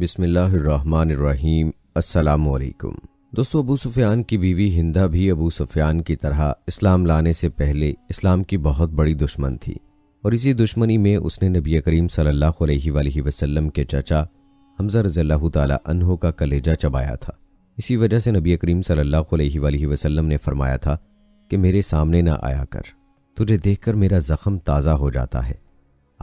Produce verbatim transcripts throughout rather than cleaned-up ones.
बिस्मिल्लाहिर्रहमानिर्रहीम। अस्सलामुअलैकुम दोस्तों, अबू सुफियान की बीवी हिंदा भी अबू सुफियान की तरह इस्लाम लाने से पहले इस्लाम की बहुत बड़ी दुश्मन थी और इसी दुश्मनी में उसने नबी करीम सल्लल्लाहु अलैहि वसल्लम के चाचा हमज़ा रज़ियल्लाहु ताला अन्हो का कलेजा चबाया था। इसी वजह से नबी करीम सल्लल्लाहु अलैहि वसल्लम ने फरमाया था कि मेरे सामने ना आया कर, तुझे देखकर मेरा ज़ख्म ताज़ा हो जाता है।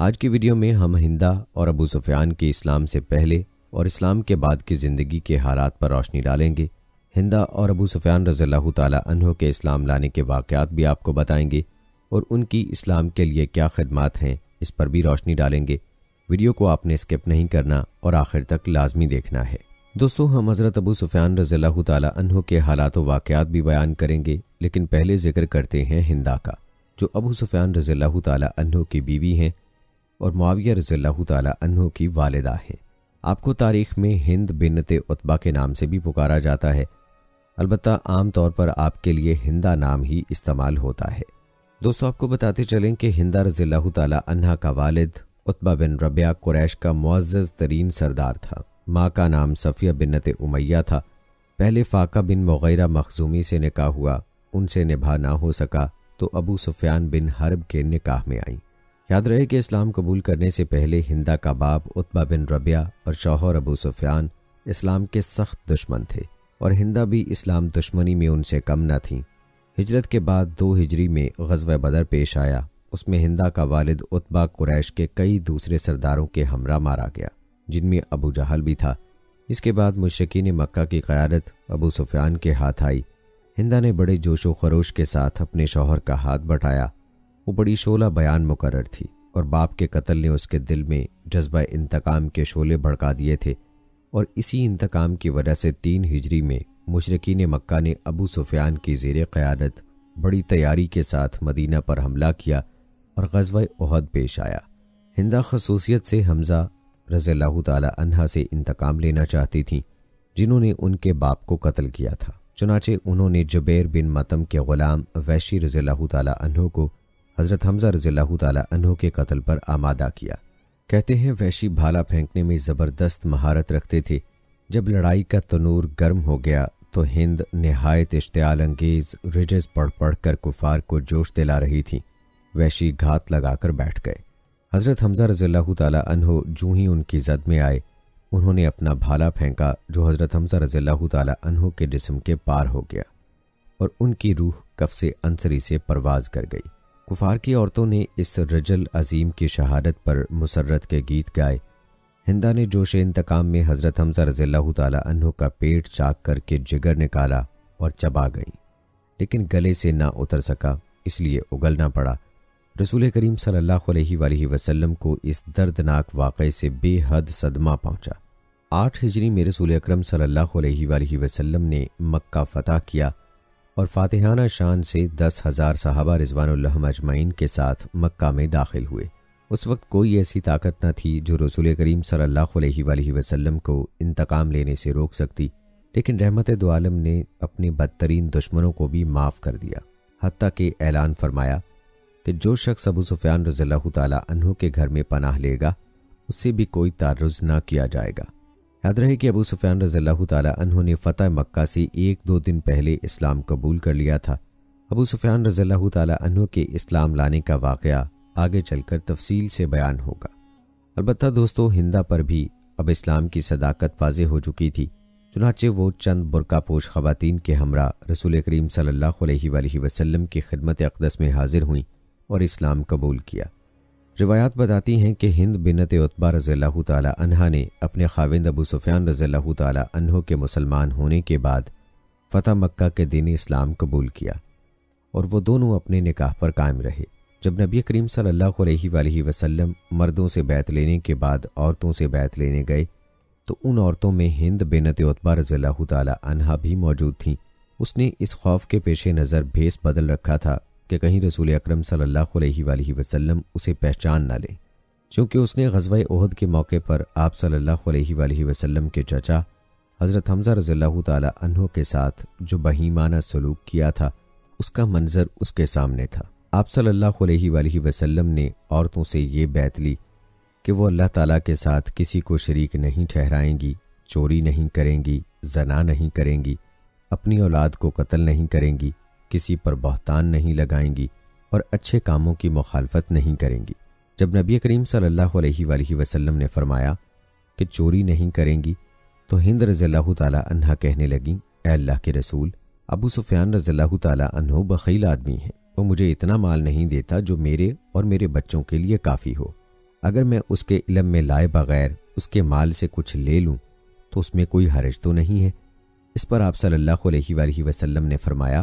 आज की वीडियो में हम हिंदा और अबू सुफियान के इस्लाम से पहले और इस्लाम के बाद की ज़िंदगी के हालात पर रोशनी डालेंगे। हिंदा और अबू सुफियान रज़ियल्लाहु ताला अन्हो के इस्लाम लाने के वाक़यात भी आपको बताएंगे और उनकी इस्लाम के लिए क्या खिदमत हैं इस पर भी रोशनी डालेंगे। वीडियो को आपने स्किप नहीं करना और आखिर तक लाजमी देखना है। दोस्तों, हम हज़रत अबू सुफियान रज़ियल्लाहु ताला अन्हो के हालात व वाक़यात भी बयान करेंगे, लेकिन पहले ज़िक्र करते हैं हिंदा का, जो अबू सुफियान रज़ियल्लाहु ताला अन्हो की बीवी हैं और मुआविया रज़ियल्लाहु ताला अन्हो की वालिदा हैं। आपको तारीख़ में हिंद बिन्ते उतबा के नाम से भी पुकारा जाता है, अलबत्ता आम तौर पर आपके लिए हिंदा नाम ही इस्तेमाल होता है। दोस्तों, आपको बताते चलें कि हिंदा रज़ियल्लाहु ताला अन्हा का वालिद उतबा बिन रबिया कुरैश का मुअज़्ज़ज़ तरीन सरदार था। माँ का नाम सफ़िया बिन्ते उमैया था। पहले फ़ाक़ा बिन मुग़ैरा मखज़ूमी से निकाह हुआ, उनसे निभा ना हो सका तो अबू सुफियान बिन हर्ब के निकाह में आईं। याद रहे कि इस्लाम कबूल करने से पहले हिंदा का बाप उतबा बिन रबिया और शौहर अबू सुफियान इस्लाम के सख्त दुश्मन थे और हिंदा भी इस्लाम दुश्मनी में उनसे कम न थीं। हिजरत के बाद दो हिजरी में ग़ज़वा बदर पेश आया, उसमें हिंदा का वालिद उतबा कुरैश के कई दूसरे सरदारों के हमरा मारा गया, जिनमें अबू जहल भी था। इसके बाद मुशरिकीन मक्का की क़यादत अबू सुफियान के हाथ आई। हिंदा ने बड़े जोशो खरोश के साथ अपने शौहर का हाथ बटाया। वो बड़ी शोला बयान मुकर्रर थी और बाप के कत्ल ने उसके दिल में जज्बा इंतकाम के शोले भड़का दिए थे और इसी इंतकाम की वजह से तीन हिजरी में मुशरिकीन मक्का ने अबू सुफियान की ज़ेरे क़यादत बड़ी तैयारी के साथ मदीना पर हमला किया और ग़ज़वाए उहद पेश आया। हिंदा खसूसियत से हमज़ा रज़ियल्लाहु ताला अन्हा से इंतकाम लेना चाहती थीं, जिन्होंने उनके बाप को कत्ल किया था। चुनाचे उन्होंने जुबैर बिन मतम के ग़ुलाम वैशी रज़ियल्लाहु ताला अन्हो को हज़रत हमज़ा रज़ियल्लाहु ताला अन्हो के कत्ल पर आमादा किया। कहते हैं वैशी भाला फेंकने में ज़बरदस्त महारत रखते थे। जब लड़ाई का तनूर गर्म हो गया तो हिंद नहायत इश्तियाल अंगेज़ रिजेस पढ़ पढ़ कर कुफ़ार को जोश दिला रही थी। वैशी घात लगाकर बैठ गए। हज़रत हमज़ा रज़ियल्लाहु ताला अन्हो जूँ ही उनकी जद में आए, उन्होंने अपना भाला फेंका जो हज़रत हमज़ा रज़ियल्लाहु ताला अन्हो के जिस्म के पार हो गया और उनकी रूह कफ़से अंसरी से परवाज़ कर गई। कुफ़ार की औरतों ने इस रजल अज़ीम की शहादत पर मुसर्रत के गीत गाए। हिंदा ने जोश इंतकाम में हज़रत हमज़ा रज़ियल्लाहु ताला अन्हो का पेट चाक करके जिगर निकाला और चबा गई, लेकिन गले से ना उतर सका, इसलिए उगलना पड़ा। रसूल करीम सल्लल्लाहु अलैहि वसल्लम को इस दर्दनाक वाक़े से बेहद सदमा पहुँचा। आठ हिजरी में रसूल अकरम सल्लल्लाहु अलैहि वसल्लम ने मक्का फ़तह किया और फ़ातिहाना शान से दस हज़ार सहाबा रिज़वानुल्लाह अजमाइन के साथ मक्का में दाखिल हुए। उस वक्त कोई ऐसी ताकत न थी जो रसूल करीम सल्लल्लाहु अलैहि वसल्लम को इंतकाम लेने से रोक सकती, लेकिन रहमत दो आलम ने अपने बदतरीन दुश्मनों को भी माफ़ कर दिया। हत्ता के ऐलान फरमाया कि जो शख्स अबू सुफियान रज़ियल्लाहु ताला अन्हो के घर में पनाह लेगा उससे भी कोई तारुज़ ना किया जाएगा। याद रहे कि अबू सुफियान रज़ियल्लाहु ताला अन्हो ने फ़तह मक्का से एक दो दिन पहले इस्लाम कबूल कर लिया था। अबू सुफियान रज़ियल्लाहु ताला अन्हो के इस्लाम लाने का वाक़या आगे चलकर तफसील से बयान होगा। अलबत्ता दोस्तों, हिंदा पर भी अब इस्लाम की सदाकत वाज़ेह हो चुकी थी, चुनाचे वो चंद बुरकापोश ख़वातीन के हमरा रसूल करीम सल्लल्लाहु अलैहि वसल्लम की खिदमत अक़दस में हाज़िर हुईं और इस्लाम कबूल किया। रिवायात बताती हैं कि हिंद बिन्ते उतबा रज़ियल्लाहु ताला अन्हा ने अपने ख़ाविंद अबू सुफियान रज़ियल्लाहु ताला अन्हो के मुसलमान होने के बाद फ़तह मक्का के दिन इस्लाम कबूल किया और वो दोनों अपने निकाह पर कायम रहे। जब नबी करीम सल्लल्लाहु अलैहि वसल्लम मर्दों से बैत लेने के बाद औरतों से बैत लेने गए तो उन औरतों में हिंद बिन्ते उतबा रज़ियल्लाहु ताला अन्हा भी मौजूद थीं। उसने इस खौफ के पेश नज़र भेस बदल रखा था कि कहीं रसूल अकरम सल्लल्लाहु अलैहि वसल्लम उसे पहचान न लें, क्योंकि उसने ग़ज़वाए उहद के मौके पर आप सल्लल्लाहु अलैहि वसल्लम के चचा हज़रत हमज़ा रज़ियल्लाहु ताला अन्हो के साथ जो बहीमाना सलूक किया था उसका मंजर उसके सामने था। आप सल्लल्लाहु अलैहि वसल्लम ने औरतों से ये बैत ली कि वो अल्लाह ताला के साथ किसी को शरीक नहीं ठहराएंगी, चोरी नहीं करेंगी, जना नहीं करेंगी, अपनी औलाद को कत्ल नहीं करेंगी, किसी पर बहतान नहीं लगाएंगी और अच्छे कामों की मुखालफत नहीं करेंगी। जब नबी करीम सल्लल्लाहु अलैहि वसल्लम ने फरमाया कि चोरी नहीं करेंगी तो हिंद रज़ियल्लाहु ताला अन्हा कहने लगीं, ऐ अल्लाह के रसूल, अबू सुफियान रज़ियल्लाहु ताला अन्हो बख़ील आदमी है, वो मुझे इतना माल नहीं देता जो मेरे और मेरे बच्चों के लिए काफ़ी हो। अगर मैं उसके इलम में लाए बगैर उसके माल से कुछ ले लूँ तो उसमें कोई हरज तो नहीं है। इस पर आप सल्लल्लाहु अलैहि वसल्लम ने फरमाया,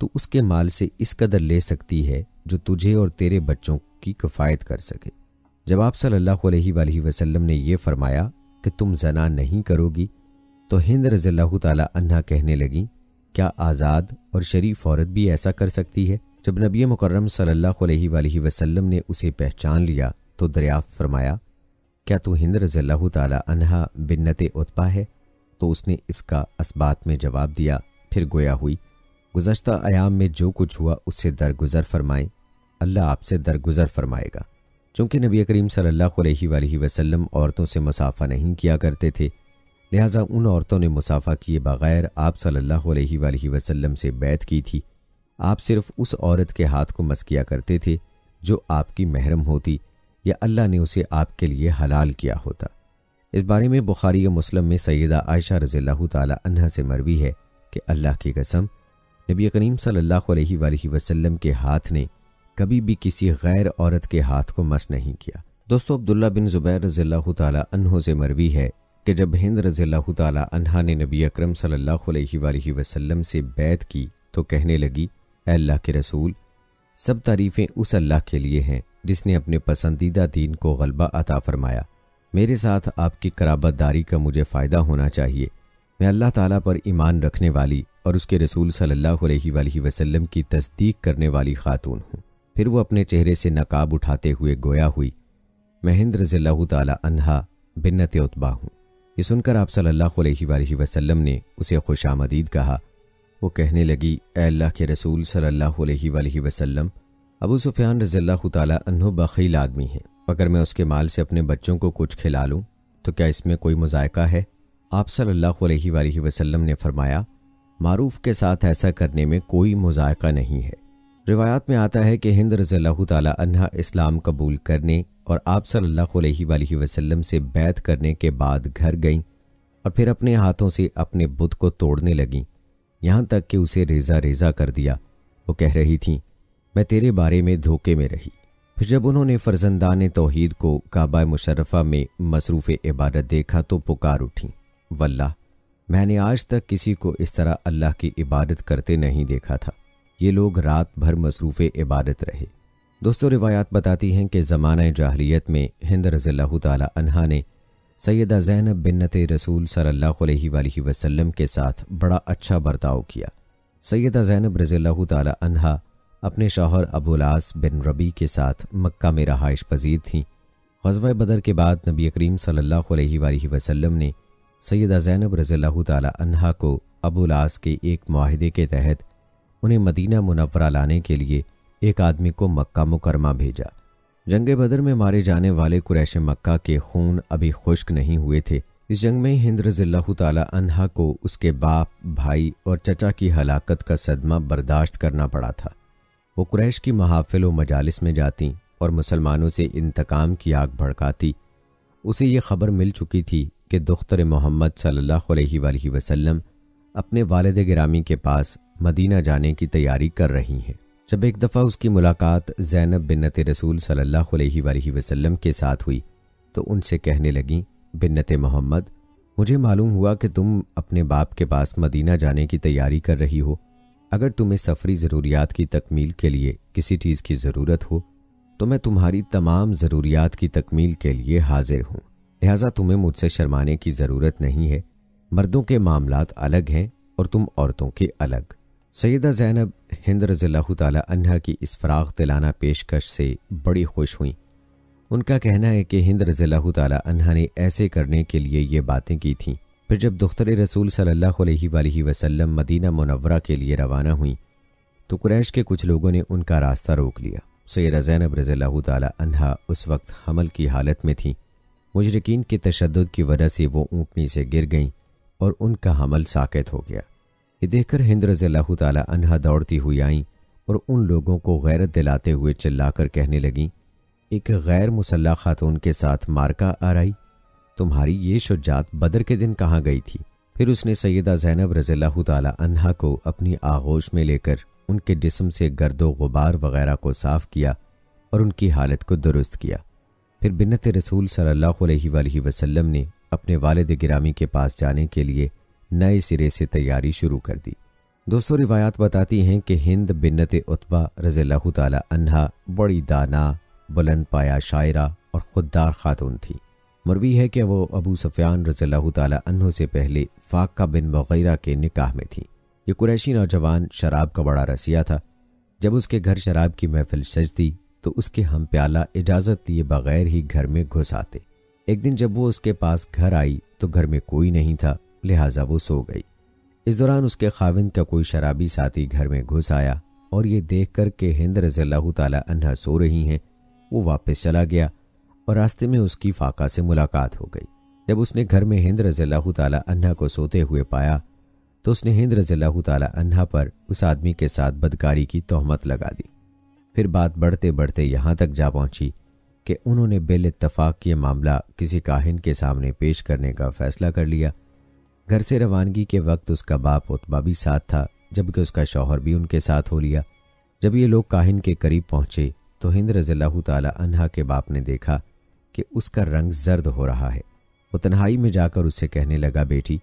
तू उसके माल से इस कदर ले सकती है जो तुझे और तेरे बच्चों की किफ़ायत कर सके। जब आप सल्लल्लाहु अलैहि वसल्लम ने यह फरमाया कि तुम जना नहीं करोगी तो हिंद रज़ियल्लाहु ताला अन्हा कहने लगी, क्या आज़ाद और शरीफ औरत भी ऐसा कर सकती है? जब नबी मुकर्रम सल्लल्लाहु अलैहि वसल्लम ने उसे पहचान लिया तो दरियाफ़्त फरमाया, क्या तू हिंद रज़ियल्लाहु ताला अन्हा बिन्नते उत्बा है? तो उसने इसका अस्बात में जवाब दिया। फिर गोया हुई गुज़श्ता आयाम में जो कुछ हुआ उससे दरगुजर फरमाएं, अल्लाह आपसे दरगुजर फरमाएगा। चूँकि नबी करीम सल्लल्लाहु अलैहि वसल्लम औरतों से मुसाफ़ा नहीं किया करते थे, लिहाजा उन औरतों ने मुसाफ़ा किए बग़ैर आप सल्लल्लाहु अलैहि वसल्लम से बैत की थी। आप सिर्फ़ उस औरत के हाथ को मस किया करते थे जो आपकी महरम होती या अल्लाह ने उसे आपके लिए हलाल किया होता। इस बारे में बुखारी और मुस्लिम में सैयदा आयशा रज़ियल्लाहु ताला अन्हा से मरवी है कि अल्लाह की कसम, नबी करीम सल्लल्लाहु अलैहि वसल्लम के हाथ ने कभी भी किसी गैर औरत के हाथ को मस नहीं किया। दोस्तों, अब्दुल्ला बिन ज़ुबैर रज़ियल्लाहु ताला अन्हो से मरवी है कि जब हिंद रज़ियल्लाहु ताला अन्हा ने नबी अकरम सल्लल्लाहु अलैहि वसल्लम से बैत की तो कहने लगी, ऐ अल्लाह के रसूल, सब तारीफ़ें उस अल्लाह के लिए हैं जिसने अपने पसंदीदा दीन को गलबा अता फरमाया। मेरे साथ आपकी कराबतदारी का मुझे फ़ायदा होना चाहिए। मैं अल्लाह ताला पर ईमान रखने वाली और उसके रसूल सल्लल्लाहु अलैहि वसल्लम की तस्दीक करने वाली खातून हूँ। फिर वो अपने चेहरे से नकाब उठाते हुए गोया हुई, मैं हिंद रज़ियल्लाहु ताला अन्हा बिन्नते उत्बा हूँ। ये सुनकर आप सल्लल्लाहु अलैहि वसल्लम ने उसे खुशामदीद कहा। वो कहने लगी, ऐ अल्लाह के रसूल सल्लल्लाहु अलैहि वसल्लम, अबू सुफियान रज़ियल्लाहु ताला अन्हो बख़ील आदमी है, अगर मैं उसके माल से अपने बच्चों को कुछ खिला लूँ तो क्या इसमें कोई मुज़ायका है? आप सल्लल्लाहु अलैहि वसल्लम ने फरमाया, मारूफ़ के साथ ऐसा करने में कोई मुज़ायका नहीं है। रिवायात में आता है कि हिंद रज़ियल्लाहु ताला अन्हा इस्लाम कबूल करने और आप सल्लल्लाहु अलैहि वसल्लम से बैत करने के बाद घर गईं और फिर अपने हाथों से अपने बुत को तोड़ने लगीं, यहाँ तक कि उसे रेजा रेजा कर दिया। वो कह रही थीं, मैं तेरे बारे में धोखे में रही। फिर जब उन्होंने फर्जंदान तौहीद को काबा मुशर्रफ़ा में मसरूफ़ इबादत देखा तो पुकार उठीं, वल्लाह मैंने आज तक किसी को इस तरह अल्लाह की इबादत करते नहीं देखा था। ये लोग रात भर मसरूफ़ इबादत रहे। दोस्तों, रिवायात बताती हैं कि ज़माना जाहिलियत में हिंद रज़ियल्लाहु ताला अन्हा ने सैयदा ज़ैनब बिन्नते रसूल सल्लल्लाहु अलैहि वसल्लम के साथ बड़ा अच्छा बर्ताव किया। सैयदा ज़ैनब रज़ियल्लाहु ताला अन्हा अपने शौहर अबूलास बिन रबी के साथ मक्का में रहाइश पजीर थीं। ग़ज़वा बदर के बाद नबी करीम सल्लल्लाहु अलैहि वसल्लम ने सैयदा ज़ैनब रज़ियल्लाहु ताला अन्हा को अबूलास के एक मुआहदे के तहत उन्हें मदीना मुनव्वरा लाने के लिए एक आदमी को मक्का मुकरमा भेजा। जंग बदर में मारे जाने वाले कुरैश मक्का के खून अभी खुश्क नहीं हुए थे। इस जंग में हिंद रज़ियल्लाहु ताला अन्हा को उसके बाप, भाई और चचा की हलाकत का सदमा बर्दाश्त करना पड़ा था। वो कुरैश की महाफिल व मजालिस में जाती और मुसलमानों से इंतकाम की आग भड़काती। उसे ये खबर मिल चुकी थी कि दुख्तर मोहम्मद सल्लल्लाहु अलैहि वसल्लम अपने वालिद गिरामी के पास मदीना जाने की तैयारी कर रही हैं। जब एक दफ़ा उसकी मुलाकात ज़ैनब बिन्नत रसूल सल्लल्लाहु अलैहि वसल्लम के साथ हुई तो उनसे कहने लगीं, बिन्नत मोहम्मद, मुझे मालूम हुआ कि तुम अपने बाप के पास मदीना जाने की तैयारी कर रही हो। अगर तुम्हें सफ़री ज़रूरियात की तकमील के लिए किसी चीज़ की ज़रूरत हो तो मैं तुम्हारी तमाम ज़रूरियात की तकमील के लिए हाजिर हूँ, लिहाजा तुम्हें मुझसे शर्माने की ज़रूरत नहीं है। मर्दों के मामलात अलग हैं और तुम औरतों के अलग। सैयदा ज़ैनब हिंद रज़ियल्लाहु ताला अन्हा की इस फ़राग़ दिलाना पेशकश से बड़ी खुश हुईं। उनका कहना है कि हिंद रज़ियल्लाहु ताला अन्हा ने ऐसे करने के लिए ये बातें की थीं। फिर जब दुख्तर रसूल सल्लल्लाहु अलैहि वसल्लम मदीना मुनव्वरा के लिए रवाना हुईं तो कुरैश के कुछ लोगों ने उनका रास्ता रोक लिया। सैयदा ज़ैनब रज़ियल्लाहु ताला अन्हा उस वक्त हमल की हालत में थीं। मुशरिकीन के तशद्दुद की वजह से वो ऊँटनी से गिर गईं और उनका हमल साकित हो गया। ये देखकर हिंद रज़ियल्लाहु ताला अन्हा दौड़ती हुई आईं और उन लोगों को गैरत दिलाते हुए चिल्लाकर कहने लगीं, एक गैर मुसल्ला खातून के साथ मार्का आराई, तुम्हारी ये शुजात बदर के दिन कहाँ गई थी। फिर उसने सैयदा ज़ैनब रज़ियल्लाहु ताला अन्हा को अपनी आगोश में लेकर उनके जिस्म से गर्दो गुबार वगैरह को साफ़ किया और उनकी हालत को दुरुस्त किया। फिर बिन्नत रसूल सल्लल्लाहु अलैहि वसल्लम ने अपने वालिद गिरामी के पास जाने के लिए नए सिरे से तैयारी शुरू कर दी। दोस्तों, रिवायात बताती हैं कि हिंद बिन्नत उत्बा रज़ियल्लाहु ताला अन्हा बड़ी दाना, बुलंद पाया शायरा और खुददार खातून थी। मरवी है कि वो अबू सुफियान रज़ियल्लाहु ताला अन्हु से पहले फ़ाक़ा बिन मुग़ीरा के निकाह में थी। ये कुरैशी नौजवान शराब का बड़ा रसिया था। जब उसके घर शराब की महफिल सजती तो उसके हम प्याला इजाज़त दिए बग़ैर ही घर में घुस आते। एक दिन जब वो उसके पास घर आई तो घर में कोई नहीं था, लिहाजा वो सो गई। इस दौरान उसके खाविंद का कोई शराबी साथी घर में घुस आया और ये देख कर के हिंद रज़ियल्लाहु ताला अन्हा सो रही हैं, वो वापस चला गया और रास्ते में उसकी फ़ाक़ा से मुलाकात हो गई। जब उसने घर में हिंद रज़ियल्लाहु ताला अन्हा को सोते हुए पाया तो उसने हिंद रज़ियल्लाहु ताला अन्हा पर उस आदमी के साथ बदकारी की तोहमत लगा दी। फिर बात बढ़ते बढ़ते यहाँ तक जा पहुँची कि उन्होंने बिल इत्तफाक ये मामला किसी काहिन के सामने पेश करने का फ़ैसला कर लिया। घर से रवानगी के वक्त उसका बाप उत्बा भी साथ था, जबकि उसका शौहर भी उनके साथ हो लिया। जब ये लोग काहिन के करीब पहुँचे तो हिंद रज़ियल्लाहु ताला अन्हा के बाप ने देखा कि उसका रंग जर्द हो रहा है। वो तन्हाई में जाकर उससे कहने लगा, बेटी,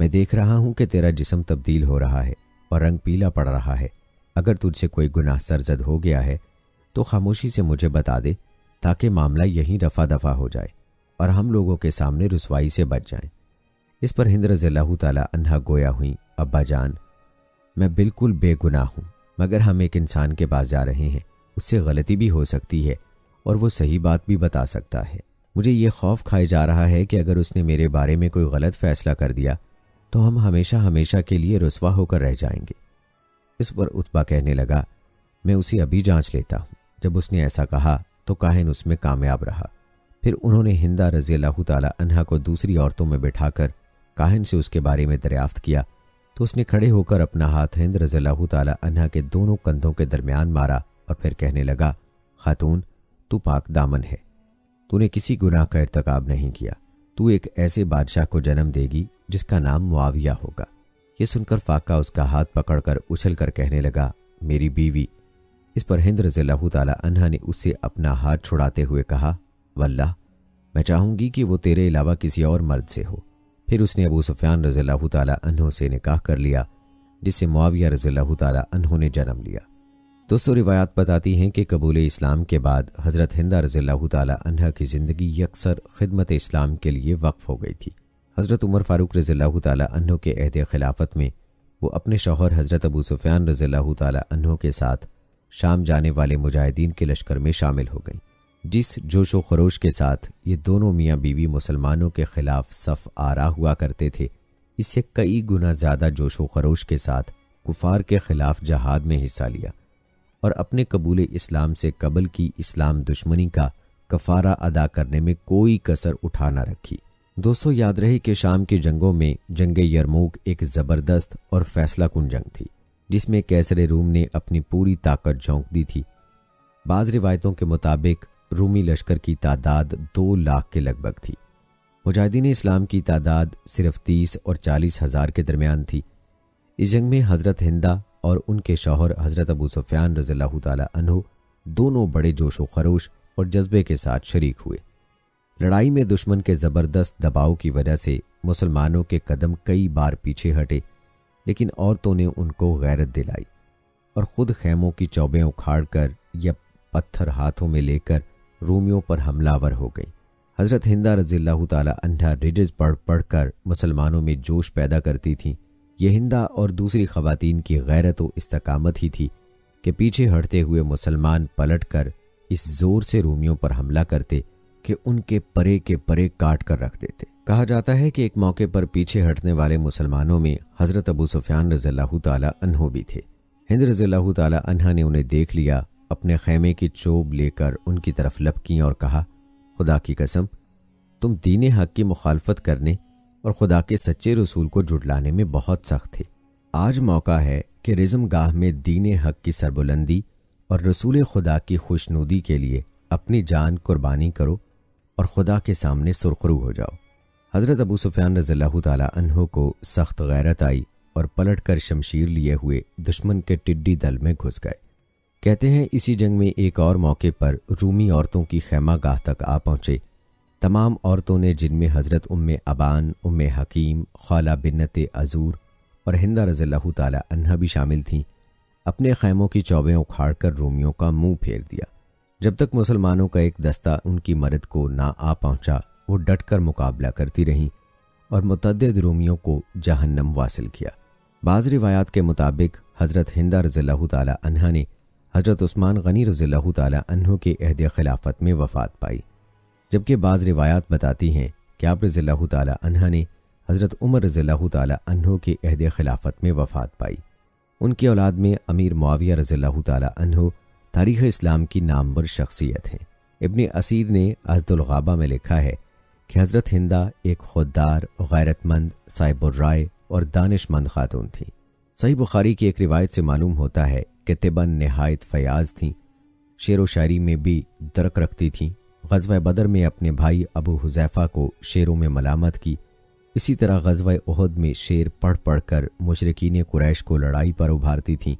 मैं देख रहा हूँ कि तेरा जिस्म तब्दील हो रहा है और रंग पीला पड़ रहा है। अगर तुझसे कोई गुनाह सरजद हो गया है तो खामोशी से मुझे बता दे ताकि मामला यहीं रफा दफा हो जाए और हम लोगों के सामने रुसवाई से बच जाएं। इस पर हिंद रज़ियल्लाहु ताला अन्हा गोया हुई, अब्बा जान, मैं बिल्कुल बेगुनाह हूँ, मगर हम एक इंसान के पास जा रहे हैं, उससे गलती भी हो सकती है और वो सही बात भी बता सकता है। मुझे ये खौफ खाए जा रहा है कि अगर उसने मेरे बारे में कोई गलत फ़ैसला कर दिया तो हम हमेशा हमेशा के लिए रुसवा होकर रह जाएंगे। इस पर उत्बा कहने लगा, मैं उसे अभी जांच लेता हूँ। जब उसने ऐसा कहा तो काहिन उसमें कामयाब रहा। फिर उन्होंने हिंदा रज़ियल्लाहु ताला अन्हा को दूसरी औरतों में बिठाकर काहिन से उसके बारे में दरियाफ्त किया तो उसने खड़े होकर अपना हाथ हिंद रज़ियल्लाहु ताला अन्हा के दोनों कंधों के दरमियान मारा और फिर कहने लगा, खातून, तू पाक दामन है, तूने किसी गुनाह का इर्तकाब नहीं किया, तू एक ऐसे बादशाह को जन्म देगी जिसका नाम मुआविया होगा। यह सुनकर फ़ाक़ा उसका हाथ पकड़कर उछलकर कहने लगा, मेरी बीवी। इस पर हिंद रज़ियल्लाहु ताला अन्हा ने उससे अपना हाथ छुड़ाते हुए कहा, वल्लाह मैं चाहूँगी कि वो तेरे अलावा किसी और मर्द से हो। फिर उसने अबू सुफियान रज़ियल्लाहु ताला अन्हु से निकाह कर लिया, जिससे मुआविया रज़ियल्लाहु ताला अन्हु ने जन्म लिया। दोस्तों, रिवायात बताती हैं कि कबूल इस्लाम के बाद हज़रत हिंदा रज़ियल्लाहु ताला अन्हा की ज़िंदगी यकसर खिदमत इस्लाम के लिए वक्फ़ हो गई थी। हज़रत उमर फ़ारूक रज़ियल्लाहु ताला अन्हु के अहद खिलाफत में वो अपने शौहर हज़रत अबू सुफियान रज़ियल्लाहु ताला अन्हु के साथ शाम जाने वाले मुजाहिदीन के लश्कर में शामिल हो गई। जिस जोश व खरोश के साथ ये दोनों मियाँ बीवी मुसलमानों के ख़िलाफ़ सफ़ आरा हुआ करते थे, इससे कई गुना ज़्यादा जोश व खरोश के साथ कुफ़ार के ख़िलाफ़ जहाद में हिस्सा लिया और अपने कबूल इस्लाम से कबल की इस्लाम दुश्मनी का कफ़ारा अदा करने में कोई कसर उठा न रखी। दोस्तों, याद रहे कि शाम की जंगों में जंग यरमूक एक ज़बरदस्त और फ़ैसला कुन जंग थी, जिसमें कैसर रूम ने अपनी पूरी ताकत झोंक दी थी। बाज़ रिवायतों के मुताबिक रूमी लश्कर की तादाद दो लाख के लगभग थी। मुजाहिदीन इस्लाम की तादाद सिर्फ तीस और चालीस हज़ार के दरमियान थी। इस जंग में हज़रत हिंदा और उनके शौहर हज़रत अबू सुफियान रज़ियल्लाहु ताला अन्हु दोनों बड़े जोश व खरोश और जज्बे के साथ शरीक हुए। लड़ाई में दुश्मन के ज़बरदस्त दबाव की वजह से मुसलमानों के कदम कई बार पीछे हटे, लेकिन औरतों ने उनको गैरत दिलाई और ख़ुद खैमों की चौबें उखाड़ कर या पत्थर हाथों में लेकर रूमियों पर हमलावर हो गई। हज़रत हिंदा रज़ियल्लाहु ताला अन्हा रिडज पढ़ पढ़ कर मुसलमानों में जोश पैदा करती थीं। ये हिंदा और दूसरी ख़वातीन की गैरत व इस्तकामत ही थी कि पीछे हटते हुए मुसलमान पलटकर इस ज़ोर से रूमियों पर हमला करते कि उनके परे के परे काट कर रख देते। कहा जाता है कि एक मौके पर पीछे हटने वाले मुसलमानों में हज़रत अबू सुफियान रज़ियल्लाहु ताला अन्हु भी थे। हिंद रज़ियल्लाहु ताला अन्हा ने उन्हें देख लिया अपने खैमे की चोब लेकर उनकी तरफ लपकीं और कहा, खुदा की कसम तुम दीन हक की मुखालफत करने और खुदा के सच्चे रसूल को झुटलाने में बहुत सख्त थे। आज मौका है कि रिज़म गाह में दीन हक की सरबुलंदी और रसूल खुदा की खुशनुदी के लिए अपनी जान कुर्बानी करो और खुदा के सामने सुरखरू हो जाओ। हज़रत अबू सुफियान रज़ियल्लाहु ताला अन्हु को सख्त गैरत आई और पलट कर शमशीर लिए हुए दुश्मन के टिड्डी दल में घुस गए। कहते हैं इसी जंग में एक और मौके पर रूमी औरतों की खैमा गाह तक आ पहुँचे। तमाम औरतों ने, जिनमें हज़रत उम्मे अबान, उम्मे हकीम, खाला बिन्नते अज़ूर और हिंदा रज़ियल्लाहु ताला अन्हा भी शामिल थीं, अपने खैमों की चौबें उखाड़ कर रूमियों का मुँह फेर दिया। जब तक मुसलमानों का एक दस्ता उनकी मदद को ना आ पहुँचा, वो डट कर मुकाबला करती रहीं और मुतअद्दिद रूमियों को जहन्नम वासिल किया। बाज़ रिवायात के मुताबिक हज़रत हिंदा रज़ियल्लाहु ताला अन्हा ने हज़रत उस्मान गनी रज़ियल्लाहु ताला अन्हु के अहद खिलाफत में वफ़ात पाई, जबकि बाज़ रिवायात बताती हैं कि आप रज़ियल्लाहु ताला अन्हा ने हज़रत उमर रज़ियल्लाहु ताला अन्हु के अहद खिलाफत में वफ़ात पाई। उनकी औलाद में अमीर मुआविया रज़ियल्लाहु ताला अन्हु तारीख़ इस्लाम की नामवर शख्सियत हैं। इब्न असीर ने अज़दुल ग़ाबा में लिखा है कि हज़रत हिंदा एक खुददार, गैरतमंद, साहिबुर्राय और दानिशमंद खातून थीं। सही बुखारी की एक रिवायत से मालूम होता है कि तिबन नहायत फ़याज़ थीं, शेर व शायरी में भी दरक रखती थीं। ग़ज़वा बदर में अपने भाई अबू हुज़ैफ़ा को शेरों में मलामत की। इसी तरह ग़ज़वा उहद में शेर पढ़ पढ़ कर मुशरिकीन कुरैश को लड़ाई पर उभारती थीं।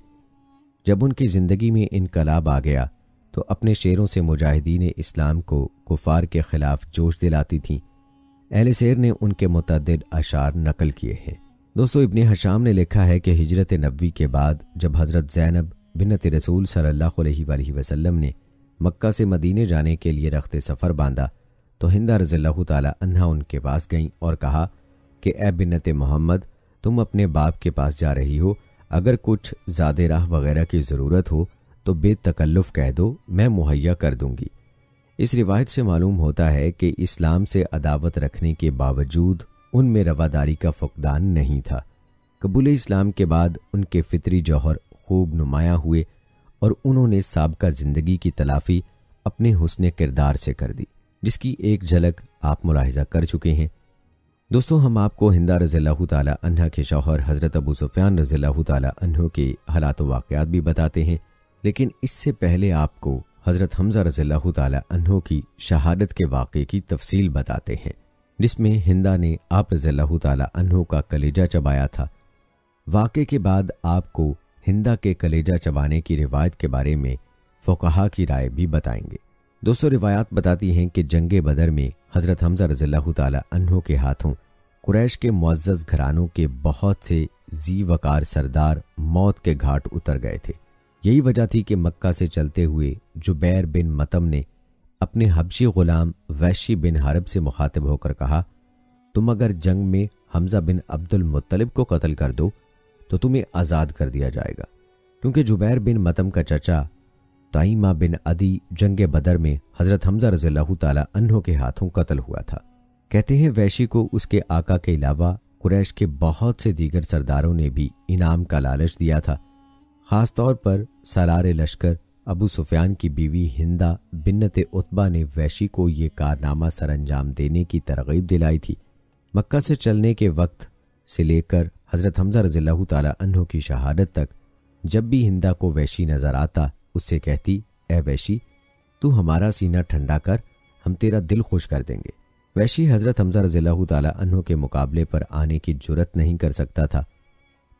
जब उनकी ज़िंदगी में इनकलाब आ गया तो अपने शेरों से मुजाहिदीन इस्लाम को कुफ़ार के ख़िलाफ़ जोश दिलाती थीं। अहले सैर ने उनके मुतअद्दिद अशार नकल किए हैं। दोस्तों, इब्ने हशाम ने लिखा है कि हिजरत नबवी के बाद जब हज़रत ज़ैनब बिन्त रसूल सल्लल्लाहु अलैहि वसल्लम ने मक्का से मदीने जाने के लिए रख्ते सफ़र बांधा तो हिंदा रज़ियल्लाहु ताला अन्हा उनके पास गईं और कहा कि ए बिन्त मोहम्मद, तुम अपने बाप के पास जा रही हो, अगर कुछ ज़्यादा राह वगैरह की ज़रूरत हो तो बेतकल्लुफ़ कह दो, मैं मुहैया कर दूँगी। इस रिवायत से मालूम होता है कि इस्लाम से अदावत रखने के बावजूद उनमें रवादारी का फ़ुकदान नहीं था। कबूल इस्लाम के बाद उनके फ़ितरी जौहर खूब नुमाया हुए और उन्होंने साबका ज़िंदगी की तलाफ़ी अपने हुस्न किरदार से कर दी, जिसकी एक झलक आप मुलाहिज़ा कर चुके हैं। दोस्तों, हम आपको हिंदा रज़ियल्लाहु ताला अन्हा के शौहर हज़रत अबू सुफियान रज़ियल्लाहु ताला अन्हु के हालात व वाक़यात भी बताते हैं, लेकिन इससे पहले आपको हज़रत हमज़ा रज़ियल्लाहु ताला अन्हु की शहादत के वाक़े की तफसील बताते हैं, जिसमें हिंदा ने आप रज़ियल्लाहु ताला अन्हु का कलेजा चबाया था। वाक़े के बाद आपको हिंदा के कलेजा चबाने की रिवायत के बारे में फ़ुक़हा की राय भी बताएंगे। दोस्तों, रिवायात बताती हैं कि जंग बदर में हज़रत हमज़ा रज़ियल्लाहु ताला अन्हु के हाथों कुरैश के मुअज़्ज़ज़ घरानों के बहुत से जी वकार सरदार मौत के घाट उतर गए थे। यही वजह थी कि मक्का से चलते हुए जुबैर बिन मतम ने अपने हबशी ग़ुलाम वैशी बिन हरब से मुखातिब होकर कहा, तुम अगर जंग में हमज़ा बिन अब्दुल मुत्तलिब को कत्ल कर दो तो तुम्हें आज़ाद कर दिया जाएगा, क्योंकि जुबैर बिन मतम का चचा ताइमा बिन अदी जंग बदर में हज़रत हमज़ा रज़ियल्लाहु ताला अन्हु के हाथों कत्ल हुआ था। कहते हैं वैशी को उसके आका के अलावा कुरैश के बहुत से दीगर सरदारों ने भी इनाम का लालच दिया था। ख़ास तौर पर सलार लश्कर अबू सुफियान की बीवी हिंदा बिन्नते उतबा ने वैशी को ये कारनामा सरअंजाम देने की तरगीब दिलाई थी। मक्का से चलने के वक्त से लेकर हज़रत हमज़ा रज़ियल्लाहु ताला अन्हु की शहादत तक जब भी हिंदा को वैशी नज़र आता उससे कहती, ए वैशी, तू हमारा सीना ठंडा कर, हम तेरा दिल खुश कर देंगे। वैशी हज़रत हमज़ा रज़ियल्लाहु ताला अन्हु के मुकाबले पर आने की जुरत नहीं कर सकता था,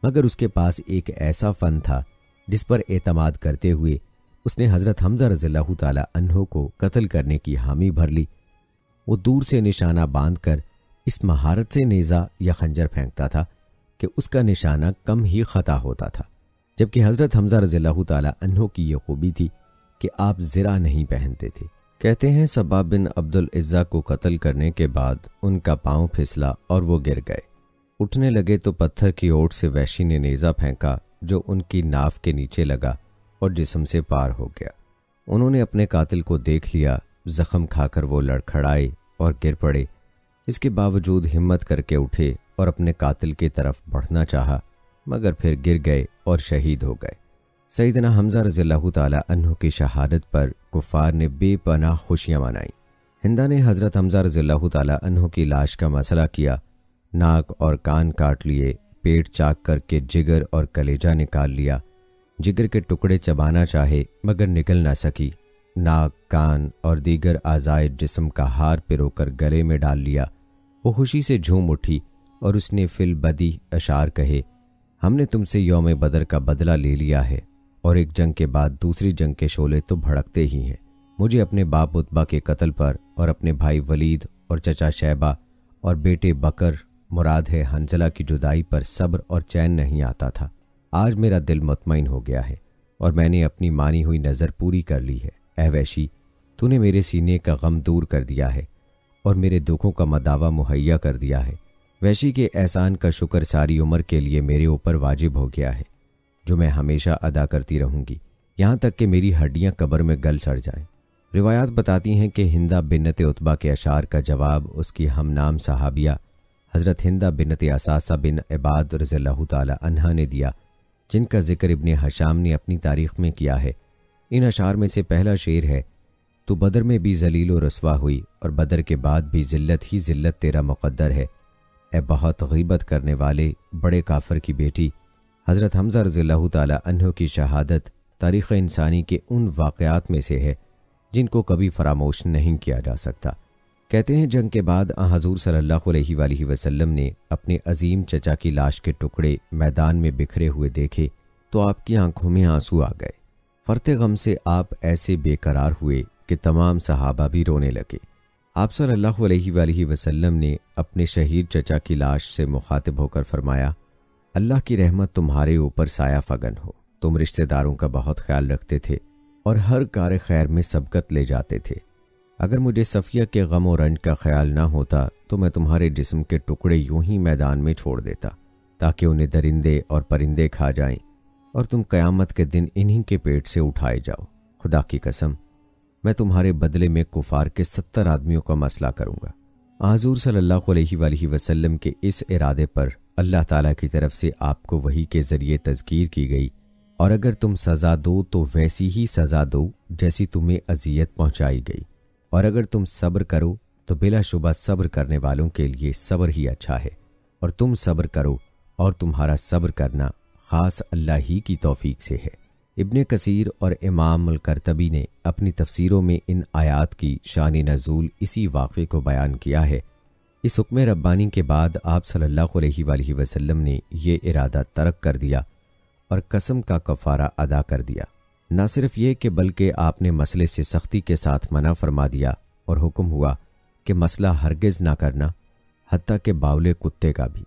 मगर उसके पास एक ऐसा फ़न था जिस पर एतमाद करते हुए उसने हज़रत हमज़ा रज़ियल्लाहु ताला अन्हु को कत्ल करने की हामी भर ली। वो दूर से निशाना बांध कर इस महारत से नेज़ा या खंजर फेंकता था कि उसका निशाना कम ही ख़ता होता था, जबकि हज़रत हमज़ा रज़ियल्लाहु ताला अन्हु की ये खूबी थी कि आप ज़रा नहीं पहनते थे। कहते हैं सबाब बिन अब्दुल इज़्ज़ा को कत्ल करने के बाद उनका पाँव फिसला और वो गिर गए। उठने लगे तो पत्थर की ओट से वैशी ने नेज़ा फेंका जो उनकी नाफ के नीचे लगा और जिस्म से पार हो गया। उन्होंने अपने कातिल को देख लिया, ज़ख़म खाकर वो लड़खड़ाए और गिर पड़े। इसके बावजूद हिम्मत करके उठे और अपने कातिल की तरफ बढ़ना चाहा, मगर फिर गिर गए और शहीद हो गए। सईदना हमजा रज़ियल्लाहु ताला अन्हु की शहादत पर कुफ़ार ने बेपनाह खुशियाँ मनाईं। हिंदा ने हज़रत हमजा रज़ियल्लाहु ताला अन्हु की लाश का मसला किया, नाक और कान काट लिए, पेट चाक करके जिगर और कलेजा निकाल लिया। जिगर के टुकड़े चबाना चाहे मगर निकल ना सकी। नाक, कान और दीगर आज़ाए जिस्म का हार पिरोकर गले में डाल लिया। वो खुशी से झूम उठी और उसने फिल बदी अशार कहे, हमने तुमसे यौम बदर का बदला ले लिया है और एक जंग के बाद दूसरी जंग के शोले तो भड़कते ही हैं। मुझे अपने बाप उत्बा के कत्ल पर और अपने भाई वलीद और चचा शैबा और बेटे बकर मुराद है हंसला की जुदाई पर सब्र और चैन नहीं आता था। आज मेरा दिल मुतमईन हो गया है और मैंने अपनी मानी हुई नज़र पूरी कर ली है। ऐ वैशी, तूने मेरे सीने का गम दूर कर दिया है और मेरे दुखों का मदावा मुहैया कर दिया है। वैशी के एहसान का शुक्र सारी उम्र के लिए मेरे ऊपर वाजिब हो गया है, जो मैं हमेशा अदा करती रहूँगी, यहाँ तक कि मेरी हड्डियाँ कब्र में गल सड़ जाएं। रिवायात बताती हैं कि हिंदा बिन्नत उतबा के अशार का जवाब उसकी हमनाम सहाबिया हज़रत हिंदा बिन्नत असासा बिन इबाद रज़ियल्लाहु ताला अन्हा ने दिया, जिनका जिक्र इब्ने हशाम ने अपनी तारीख़ में किया है। इन अशार में से पहला शेर है, तो बदर में भी जलील व रसवा हुई और बदर के बाद भी जिल्लत ही जिल्लत तेरा मुक़द्दर है। ए बहुत गीबत करने वाले बड़े काफिर की बेटी। हज़रत हमज़ा रज़ियल्लाहु ताला अन्हु की शहादत तारीख़ इंसानी के उन वाक़यात में से है जिनको कभी फरामोश नहीं किया जा सकता। कहते हैं जंग के बाद हज़ूर सल्लल्लाहु अलैहि वसल्लम ने अपने अजीम चचा की लाश के टुकड़े मैदान में बिखरे हुए देखे तो आपकी आंखों में आंसू आ गए। फ़रते गम से आप ऐसे बेकरार हुए कि तमाम सहाबा भी रोने लगे। आप सल्लल्लाहु अलैहि वसल्लम ने अपने शहीद चचा की लाश से मुखातिब होकर फरमाया, अल्लाह की रहमत तुम्हारे ऊपर साया फगन हो। तुम रिश्तेदारों का बहुत ख्याल रखते थे और हर कार्य खैर में सबकत ले जाते थे। अगर मुझे सफ़िया के गम और रंज का ख्याल ना होता तो मैं तुम्हारे जिस्म के टुकड़े यूं ही मैदान में छोड़ देता ताकि उन्हें दरिंदे और परिंदे खा जाएं और तुम क़यामत के दिन इन्हीं के पेट से उठाए जाओ। खुदा की कसम, मैं तुम्हारे बदले में कुफ़ार के सत्तर आदमियों का मसला करूँगा। हुज़ूर सल्लल्लाहु अलैहि वसल्लम के इस इरादे पर अल्लाह ताला की तरफ से आपको वही के ज़रिए तज़कीर की गई, और अगर तुम सज़ा दो तो वैसी ही सज़ा दो जैसी तुम्हें अजियत पहुँचाई गई, और अगर तुम सब्र करो तो बिलाशुबा सब्र करने वालों के लिए सब्र ही अच्छा है। और तुम सब्र करो और तुम्हारा सब्र करना ख़ास अल्लाह ही की तौफीक से है। इब्ने कसीर और इमाम अल-करतबी ने अपनी तफसीरों में इन आयात की शान नज़ूल इसी वाक़े को बयान किया है। इस हुक्म रब्बानी के बाद आप सल्लल्लाहु अलैहि वसल्लम ने ये इरादा तर्क कर दिया और कसम का कफ़ारा अदा कर दिया। न सिर्फ ये कि बल्कि आपने मसले से सख्ती के साथ मना फरमा दिया और हुक्म हुआ कि मसला हरगिज़ ना करना, हत्ता के बावले कुत्ते का भी।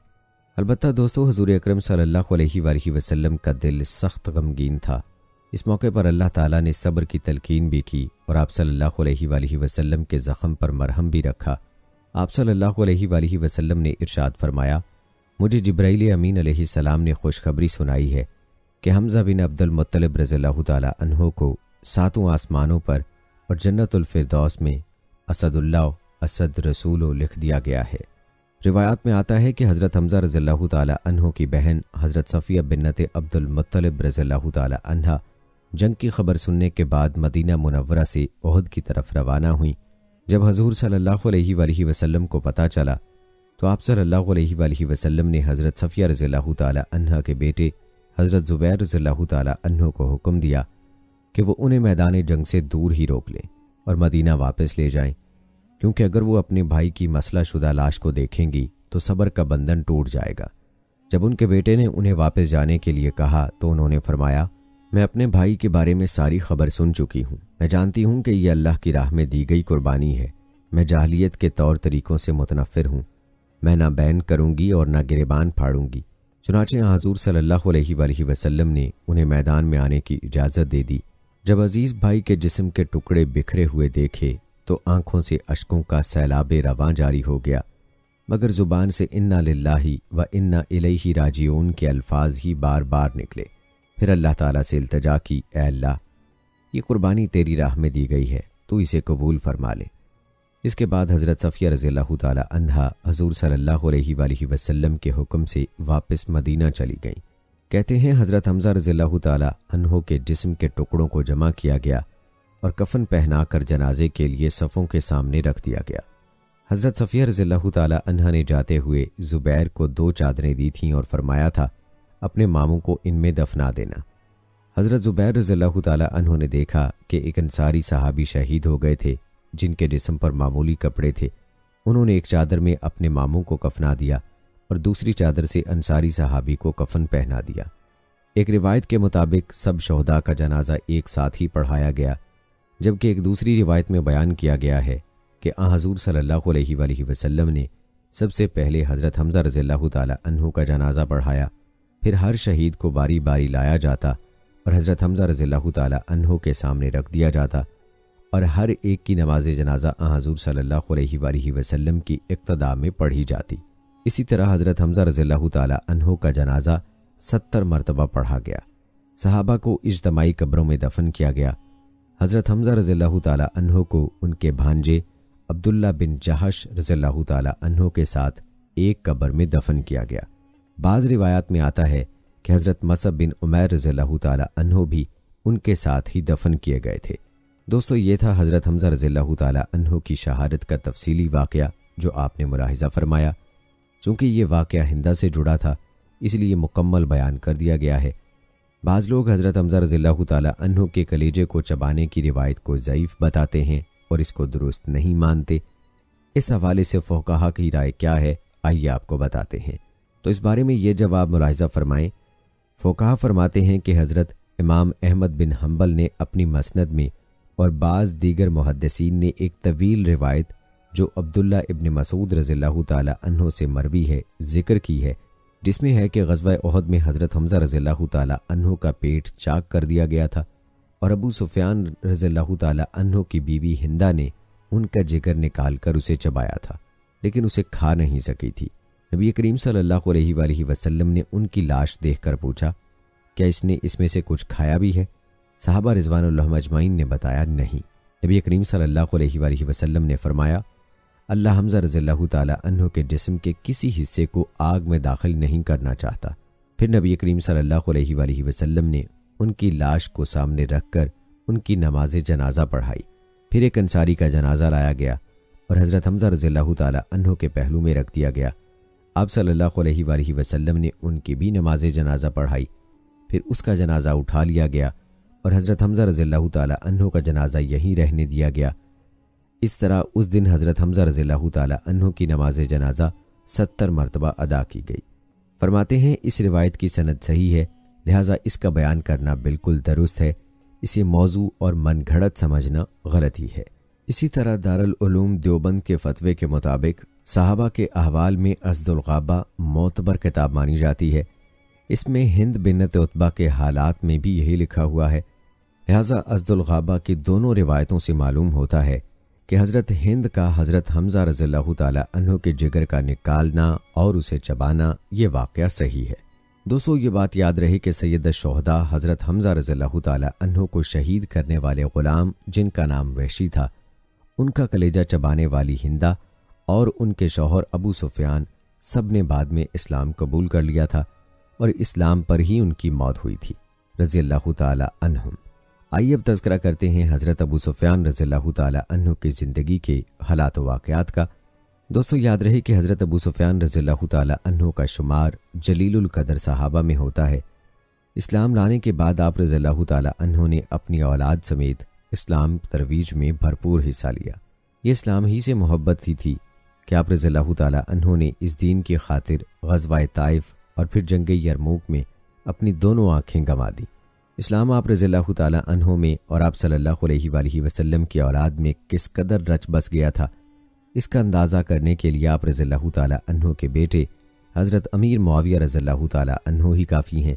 अलबत्ता दोस्तों, हुज़ूर अकरम सल्लल्लाहु अलैहि वसल्लम का दिल सख्त गमगीन था। इस मौके पर अल्लाह ताला ने सब्र की तलकीन भी की और आप सल्लल्लाहु अलैहि वसल्लम के ज़ख़म पर मरहम भी रखा। आप सल्लल्लाहु अलैहि वसल्लम ने इरशाद फरमाया, मुझे जिब्राइल अमीन अलैहिस्सलाम ने खुशखबरी सुनाई है कि हमज़ा बिन अब्दुल मुत्तलिब रज़ियल्लाहु ताला अन्हो को सातों आसमानों पर और जन्नतुल फिरदौस में असदुल्लाह असद रसूलो लिख दिया गया है। रिवायात में आता है कि हज़रत हमज़ा रज़ियल्लाहु ताला अन्हो की बहन हज़रत सफ़िया बिन्नत अब्दुल मुत्तलिब रज़ियल्लाहु ताला अन्हा जंग की खबर सुनने के बाद मदीना मुनव्वरा से ओहद की तरफ रवाना हुई। जब हज़ूर सल्लल्लाहु अलैहि वसल्लम को पता चला तो आप सल्लल्लाहु अलैहि वसल्लम ने हज़रत सफ़िया रज़ियल्लाहु ताला अन्हा के बेटे हज़रत ज़ुबैर रज़ियल्लाहु ताला अन्हु को हुक्म दिया कि वो उन्हें मैदान जंग से दूर ही रोक लें और मदीना वापस ले जाएं, क्योंकि अगर वो अपने भाई की मसला शुदा लाश को देखेंगी तो सब्र का बंधन टूट जाएगा। जब उनके बेटे ने उन्हें वापस जाने के लिए कहा तो उन्होंने फरमाया, मैं अपने भाई के बारे में सारी खबर सुन चुकी हूँ। मैं जानती हूँ कि यह अल्लाह की राह में दी गई कुर्बानी है। मैं जाहलियत के तौर तरीक़ों से मुतनफ़िर हूँ। मैं ना बैन करूँगी और ना गिरेबान फाड़ूँगी। चुनांचे हुज़ूर सल्लल्लाहु अलैहि वसल्लम ने उन्हें मैदान में आने की इजाज़त दे दी। जब अज़ीज़ भाई के जिस्म के टुकड़े बिखरे हुए देखे तो आंखों से अश्कों का सैलाब रवां जारी हो गया, मगर ज़ुबान से इन्ना लिल्लाही व इन्ना इलैही राजिऊन के अल्फाज ही बार बार निकले। फिर अल्लाह ताला से इल्तिजा की, ऐ अल्लाह, ये कुर्बानी तेरी राह में दी गई है, तो इसे कबूल फरमा ले। इसके बाद हज़रत सफ़िया रज़ियल्लाहु ताला अन्हा हुज़ूर सल्लल्लाहु अलैहि वसल्लम के हुक्म से वापस मदीना चली गईं। कहते हैं हज़रत हमज़ा रज़ियल्लाहु ताला अन्हो के जिस्म के टुकड़ों को जमा किया गया और कफन पहनाकर जनाजे के लिए सफ़ों के सामने रख दिया गया। हज़रत सफ़िया रज़ियल्लाहु ताला अन्हा ने जाते हुए ज़ुबैर को दो चादरें दी थीं और फरमाया था, अपने मामू को इनमें दफना देना। हज़रत ज़ुबैर रज़ियल्लाहु ताला अन्हो ने देखा कि एक अंसारी सहाबी शहीद हो गए थे जिनके जिस्म पर मामूली कपड़े थे। उन्होंने एक चादर में अपने मामू को कफना दिया और दूसरी चादर से अंसारी सहाबी को कफन पहना दिया। एक रिवायत के मुताबिक सब शोहदा का जनाजा एक साथ ही पढ़ाया गया, जबकि एक दूसरी रिवायत में बयान किया गया है कि आ हज़ूर सल्लल्लाहु अलैहि वसल्लम ने सबसे पहले हज़रत हमज़ा रज़ियल्लाहु ताला अन्हु का जनाजा पढ़ाया, फिर हर शहीद को बारी बारी लाया जाता और हज़रत हमज़ा रज़ियल्लाहु ताला अन्हु के सामने रख दिया जाता और हर एक की नमाज जनाजा आ हज़ूर सल्लल्लाहु अलैहि वसल्लम की इक्तदा में पढ़ी जाती। इसी तरह हज़रत हमज़ा रज़ियल्लाहु ताला अन्हो का जनाजा सत्तर मरतबा पढ़ा गया। सहाबा को इज्तमाई कब्रों में दफन किया गया। हज़रत हमज़ा रज़ियल्लाहु ताला अन्हो को उनके भांजे अब्दुल्ला बिन जहश रज़ियल्लाहु ताला अन्हो के साथ एक कब्र में दफन किया गया। बाज़ रिवायात में आता है कि हज़रत मसअब बिन उमैर रज़ियल्लाहु ताला अन्हो भी उनके साथ ही दफन किए गए थे। दोस्तों, ये था हज़रत हमज़ा रज़ियल्लाहु ताला अन्हो की शहादत का तफसीली वाक़या जो आपने मुलाहिज़ा फरमाया। चूँकि ये वाक़या हिंदा से जुड़ा था इसलिए मुकम्मल बयान कर दिया गया है। बाज़ लोग हज़रत हमज़ा रज़ियल्लाहु ताला अन्हु के कलेजे को चबाने की रिवायत को ज़ईफ़ बताते हैं और इसको दुरुस्त नहीं मानते। इस हवाले से फ़ुक़हा की राय क्या है, आइए आपको बताते हैं। तो इस बारे में ये जवाब मुलाहिज़ा फ़रमाएँ। फ़ुक़हा फ़रमाते हैं कि हज़रत इमाम अहमद बिन हम्बल ने अपनी मसनद में और बाज़ दीगर मुहद्दिसीन ने एक तवील रिवायत जो अब्दुल्ला इब्न मसूद रज़ियल्लाहु ताला अन्हो से मरवी है ज़िक्र की है, जिसमें है कि ग़ज़वा उहद में हज़रत हमज़ा रज़ियल्लाहु ताला अन्हो का पेट चाक कर दिया गया था और अबू सुफ़ियान रज़ियल्लाहु ताला अन्हो की बीवी हिंदा ने उनका जिगर निकाल कर उसे चबाया था, लेकिन उसे खा नहीं सकी थी। नबी करीम सल्लल्लाहु अलैहि वसल्लम ने उनकी लाश देख कर पूछा, क्या इसने इसमें से कुछ खाया भी है? सहाबा रिज़वानुल्लाह अजमाइन ने बताया, नहीं। नबी करीम सल्लल्लाहु अलैहि वसल्लम ने फरमाया, अल्लाह हमज़ा रज़ियल्लाहु ताला अन्हु के जिस्म के किसी हिस्से को आग में दाखिल नहीं करना चाहता। फिर नबी करीम सल्लल्लाहु अलैहि वसल्लम ने उनकी लाश को सामने रखकर उनकी नमाज जनाजा पढ़ाई। फिर एक अंसारी का जनाजा लाया गया और हज़रत हमज़ा रज़ियल्लाहु ताला अन्हु के पहलू में रख दिया गया। आप सल्लल्लाहु अलैहि वसल्लम ने उनकी भी नमाज जनाजा पढ़ाई। फिर उसका जनाजा उठा लिया गया और हज़रत हमज़ा रज़ियल्लाहु ताला अन्हु का जनाजा यहीं रहने दिया गया। इस तरह उस दिन हज़रत हमज़ा रज़ियल्लाहु ताला अन्हु की नमाज जनाजा सत्तर मरतबा अदा की गई। फरमाते हैं, इस रिवायत की सनद सही है, लिहाजा इसका बयान करना बिल्कुल दुरुस्त है। इसे मौजू और मन घड़त समझना गलती है। इसी तरह दारुल उलूम देवबंद के फतवे के मुताबिक साहबा के अहवाल में असदुल ग़ाबा मोतबर किताब मानी जाती है। इसमें हिंद बिन्त उतबा के हालात में भी यही लिखा हुआ है। लिहाजा असदुल ग़ाबा की दोनों रिवायतों से मालूम होता है कि हज़रत हिंद का हज़रत हमज़ा रज़ियल्लाहु ताला अन्हो के जिगर का निकालना और उसे चबाना ये वाक़या सही है। दोस्तों, ये बात याद रहे कि सैयद शोहदा हज़रत हमज़ा रज़ियल्लाहु ताला अन्हो को शहीद करने वाले ग़ुलाम जिनका नाम वहशी था, उनका कलेजा चबाने वाली हिंदा और उनके शौहर अबू सुफ़ियान सब ने बाद में इस्लाम कबूल कर लिया था और इस्लाम पर ही उनकी मौत हुई थी रज़ियल्लाहु ताला अन्हुम। आइए अब तज़किरा करते हैं हज़रत अबू सुफ़ियान रज़ियल्लाहु ताला अन्हु की ज़िंदगी के हालात वाक़यात का। दोस्तों, याद रहे कि हज़रत अबू सुफ़ियान रज़ियल्लाहु ताला अन्हु का शुमार जलीलुल क़दर सहाबा में होता है। इस्लाम लाने के बाद आप रज़ियल्लाहु ताला अन्हु ने अपनी औलाद समेत इस्लाम तरवीज में भरपूर हिस्सा लिया। ये इस्लाम ही से मोहब्बत ही थी कि आप रज़ियल्लाहु ताला अन्हु ने इस दीन की खातिर ग़ज़वा ताइफ़ और फिर जंग यरमूक में अपनी दोनों आँखें गंवा दी। इस्लाम आप रज़ियल्लाहु ताला अन्हो में और आप सल्लल्लाहु अलैहि वसल्लम की औलाद में किस कदर रच बस गया था, इसका अंदाज़ा करने के लिए आप रज़ियल्लाहु ताला अन्हो के बेटे हज़रत अमीर मुआविया रज़ियल्लाहु ताला अन्हो ही काफ़ी हैं,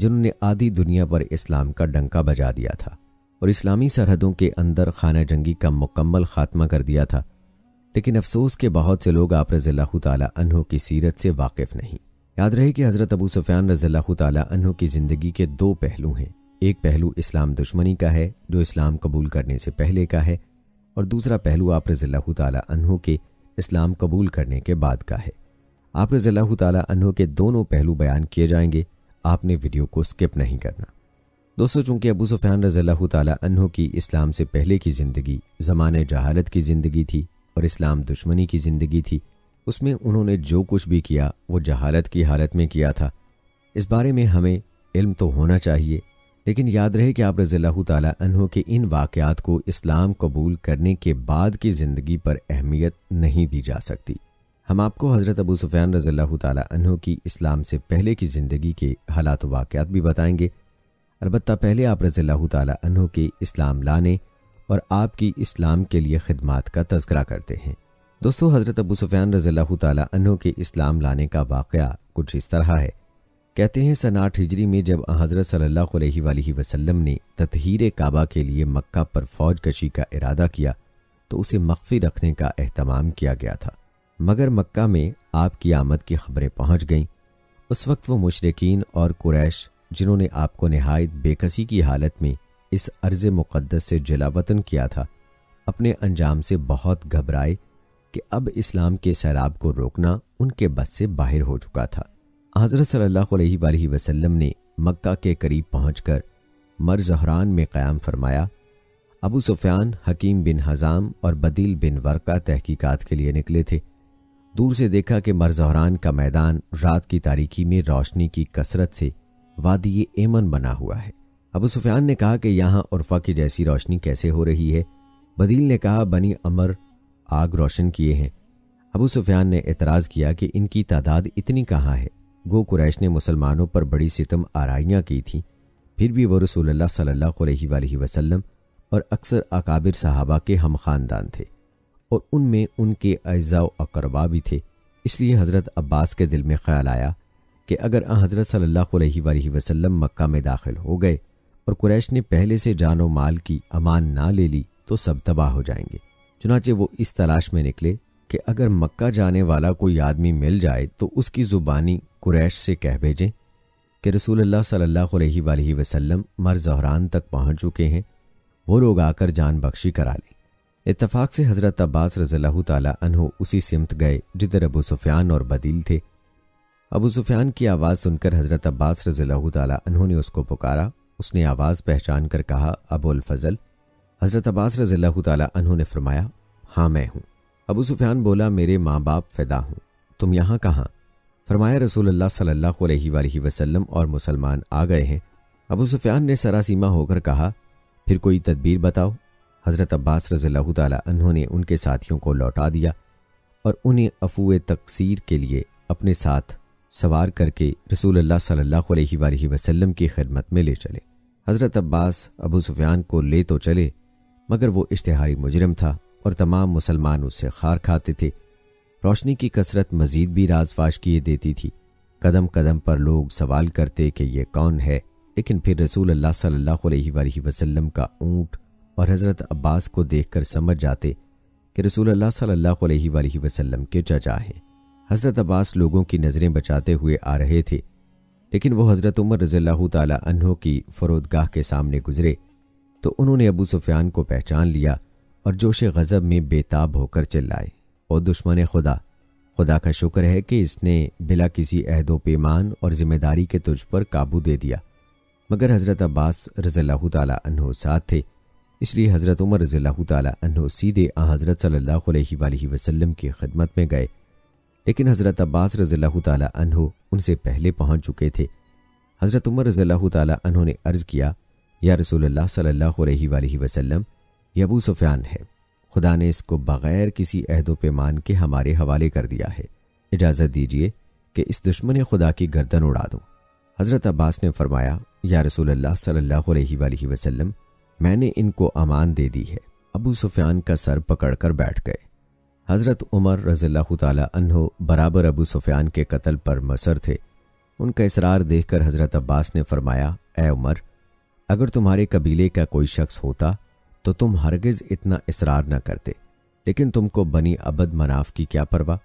जिन्होंने आधी दुनिया पर इस्लाम का डंका बजा दिया था और इस्लामी सरहदों के अंदर खाना जंगी का मुकम्मल ख़ात्मा कर दिया था। लेकिन अफसोस के बहुत से लोग आप रज़ियल्लाहु ताला अन्हो की सीरत से वाकिफ़ नहीं। याद रहे कि हज़रत अबू सुफ़ियान रज़ियल्लाहु ताला अन्हु की ज़िंदगी के दो पहलू हैं। एक पहलू इस्लाम दुश्मनी का है जो इस्लाम कबूल करने से पहले का है, और दूसरा पहलू आप रज़ियल्लाहु ताला अन्हु के इस्लाम कबूल करने के बाद का है। आप रज़ियल्लाहु ताला अन्हु के दोनों पहलू बयान किए जाएंगे आपने वीडियो को स्किप नहीं करना। दोस्तों, चूंकि अबू सुफियान रज़ियल्लाहु ताला अन्हु की इस्लाम से पहले की ज़िंदगी ज़माने जहालत की ज़िंदगी थी और इस्लाम दुश्मनी की ज़िंदगी थी, उसमें उन्होंने जो कुछ भी किया वो जहालत की हालत में किया था। इस बारे में हमें इल्म तो होना चाहिए, लेकिन याद रहे कि आप रज़ियल्लाहु ताला अन्हु के इन वाक़यात को इस्लाम कबूल करने के बाद की ज़िंदगी पर अहमियत नहीं दी जा सकती। हम आपको हज़रत अबू सुफियान रज़ियल्लाहु ताला अन्हु की इस्लाम से पहले की ज़िंदगी के हालात वाक़यात भी बताएंगे। अलबत्ता पहले आप रज़ियल्लाहु ताला अन्हु के इस्लाम लाने और आपकी इस्लाम के लिए खिदमात का तज़किरा करते हैं। दोस्तों, हज़रत अबू सुफियान रज़ियल्लाहु ताला अन्हु के इस्लाम लाने का वाक़या कुछ इस तरह है। कहते हैं सन आठ हिजरी में जब हज़रत सल्लल्लाहु अलैहि वसल्लम ने ततहीर काबा के लिए मक्का पर फौज कशी का इरादा किया तो उसे मख्फी रखने का अहतमाम किया गया था, मगर मक्का में आपकी आमद की खबरें पहुँच गईं। उस वक्त वो मुशरिकीन और कुरैश, जिन्होंने आपको नहायत बेकसी की हालत में इस अर्ज़ मुक़द्दस से जिला वतन किया था, अपने अंजाम से बहुत घबराए कि अब इस्लाम के सैलाब को रोकना उनके बस से बाहर हो चुका था। हज़रत सल्लल्लाहु अलैहि वसल्लम ने मक्का के करीब पहुंचकर मर ज़हरान में क़याम फरमाया। अबू सुफियान, हकीम बिन हज़ाम और बदील बिन वर्का तहकीकात के लिए निकले थे। दूर से देखा कि मर ज़हरान का मैदान रात की तारीकी में रोशनी की कसरत से वादी एमन बना हुआ है। अबू सुफियान ने कहा कि यहाँ उर्फ़ा की जैसी रोशनी कैसे हो रही है। बदील ने कहा, बनी अमर आग रोशन किए हैं। अबू सुफियान ने एतराज़ किया कि इनकी तादाद इतनी कहाँ है, गो कुरैश ने मुसलमानों पर बड़ी सितम आराइयाँ की थीं, फिर भी वो रसूलुल्लाह सल्लल्लाहु अलैहि वसल्लम और अक्सर अकाबिर सहाबा के हम ख़ानदान थे और उनमें उनके अज़ा व अकरबा भी थे। इसलिए हज़रत अब्बास के दिल में ख्याल आया कि अगर हज़रत सल्लल्लाहु अलैहि वसल्लम मक्का में दाखिल हो गए और कुरैश ने पहले से जानो माल की अमान ना ले ली तो सब तबाह हो जाएंगे। चुनाचे वो इस तलाश में निकले कि अगर मक्का जाने वाला कोई आदमी मिल जाए तो उसकी ज़ुबानी कुरैश से कह भेजें कि रसूलुल्लाह सल्लल्लाहु अलैहि वसल्लम मर ज़हरान तक पहुँच चुके हैं, वो लोग आकर जान बख्शी करा लें। इत्तफ़ाक़ से हज़रत अब्बास रज़ियल्लाहु ताला अन्हु उसी सिमत गए जिधर अबू सुफियान और बदील थे। अबू सुफियान की आवाज़ सुनकर हज़रत अब्बास रज़ियल्लाहु ताला अन्हु ने उसको पुकारा। उसने आवाज़ पहचान कर कहा, अबुल फ़ज़ल। हज़रत अब्बास रज़ियल्लाहु ताला अन्हु ने फरमाया, हाँ मैं हूँ। अबू सुफियान बोला, मेरे माँ बाप फ़िदा हूँ, तुम यहाँ कहाँ? फरमाया, रसूलुल्लाह सल्लल्लाहु अलैहि वसल्लम और मुसलमान आ गए हैं। अबू सुफियान ने सरासीमा होकर कहा, फिर कोई तदबीर बताओ। हज़रत अब्बास रज़ियल्लाहु ताला अन्हु ने उनके साथियों को लौटा दिया और उन्हें अफ़ूए तकसीर के लिए अपने साथ सवार करके रसूलुल्लाह सल्लल्लाहु अलैहि वसल्लम की खिदमत में ले चले। हज़रत अब्बास अबू सुफियान को ले तो चले, मगर वो इश्तिहारी मुजरिम था और तमाम मुसलमान उससे खार खाते थे। रोशनी की कसरत मजीद भी राजफाश किए देती थी। कदम कदम पर लोग सवाल करते कि ये कौन है, लेकिन फिर रसूलुल्लाह सल्लल्लाहु अलैहि वसल्लम का ऊँट और हज़रत अब्बास को देखकर समझ जाते कि रसूलुल्लाह सल्लल्लाहु अलैहि वसल्लम के चचा हैं। हज़रत अब्बास लोगों की नज़रें बचाते हुए आ रहे थे, लेकिन वो हज़रत उमर रज़ियल्लाहु ताला अन्हु की फ़रोदगाह के सामने गुजरे तो उन्होंने अबू सुफियान को पहचान लिया और जोश गज़ब में बेताब होकर चिल्लाए, ओ दुश्मन खुदा, खुदा का शुक्र है कि इसने बिला किसी अहदो पैमान और ज़िम्मेदारी के तुझ पर काबू दे दिया। मगर हज़रत अब्बास रज़ियल्लाहु ताला अन्हु साथ थे, इसलिए हज़रत उमर रज़ियल्लाहु ताला अन्हु सीधे आ हज़रत सल्लल्लाहु अलैहि वसल्लम की खिदमत में गए, लेकिन हज़रत अब्बास रज़ियल्लाहु ताला अन्हु उनसे पहले पहुँच चुके थे। हज़रत उमर रज़ियल्लाहु ताला अन्हु ने अर्ज़ किया, या रसूलुल्लाह सल्लल्लाहु अलैहि वसल्लम, ये अबू सुफियान है, खुदा ने इसको बग़ैर किसी अहदो पैमान के हमारे हवाले कर दिया है। इजाज़त दीजिए कि इस दुश्मन खुदा की गर्दन उड़ा दूँ। हज़रत अब्बास ने फरमाया, या रसूलुल्लाह सल्लल्लाहु अलैहि वसल्लम, मैंने इनको अमान दे दी है। अबू सुफियान का सर पकड़ कर बैठ गए। हज़रत उमर रज़ियल्लाहु ताला अन्हु बराबर अबू सुफियान के कत्ल पर मसर थे। उनका इसरार देखकर हज़रत अब्बास ने फरमाया, ए उमर, अगर तुम्हारे कबीले का कोई शख्स होता तो तुम हरगिज़ इतना इसरार न करते, लेकिन तुमको बनी अबद मनाफ की क्या परवाह।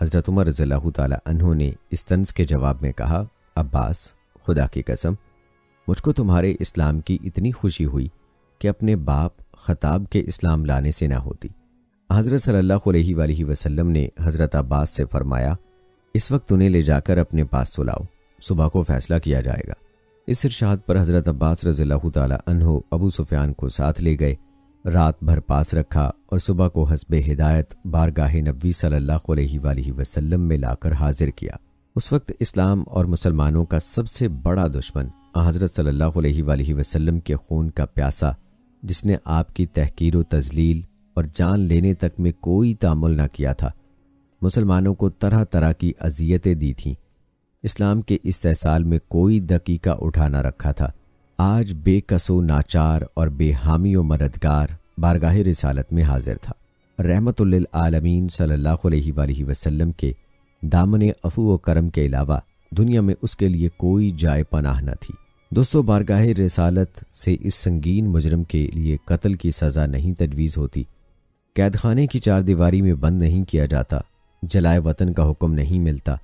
हज़रत उमर रज़ियल्लाहु ताला अन्हु ने इस तंज़ के जवाब में कहा, अब्बास, खुदा की कसम, मुझको तुम्हारे इस्लाम की इतनी खुशी हुई कि अपने बाप ख़ताब के इस्लाम लाने से ना होती। हज़रत सल्लल्लाहु अलैहि वसल्लम ने हज़रत अब्बास से फ़रमाया, इस वक्त उन्हें ले जाकर अपने पास सुलाओ, सुबह को फैसला किया जाएगा। इस इरशाद पर हज़रत अब्बास रज़ियल्लाहु ताला अन्हु अबू सुफियान को साथ ले गए, रात भर पास रखा और सुबह को हस्बे हिदायत बारगाहे नबी सल्लल्लाहु अलैहि वसल्लम में लाकर हाजिर किया। उस वक्त इस्लाम और मुसलमानों का सबसे बड़ा दुश्मन हज़रत सल्लल्लाहु अलैहि वसल्लम के खून का प्यासा, जिसने आपकी तहकीर व तजलील और जान लेने तक में कोई तामुल न किया था, मुसलमानों को तरह तरह की अजियतें दी थीं। इस्लाम के इस्तेहसाल में कोई दकीका उठा न रखा था। आज बेकसो नाचार और बेहामी व मददगार बारगाह रिसालत में हाजिर था। रहमतुल्लिल आलमीन सल्लल्लाहु अलैहि वसल्लम के दामने अफू व करम के अलावा दुनिया में उसके लिए कोई जाय पनाह न थी। दोस्तों, बारगाह रिसालत से इस संगीन मुजरम के लिए कत्ल की सज़ा नहीं तजवीज़ होती, कैदखाने की चारदीवारी में बंद नहीं किया जाता, जलाए वतन का हुक्म नहीं मिलता,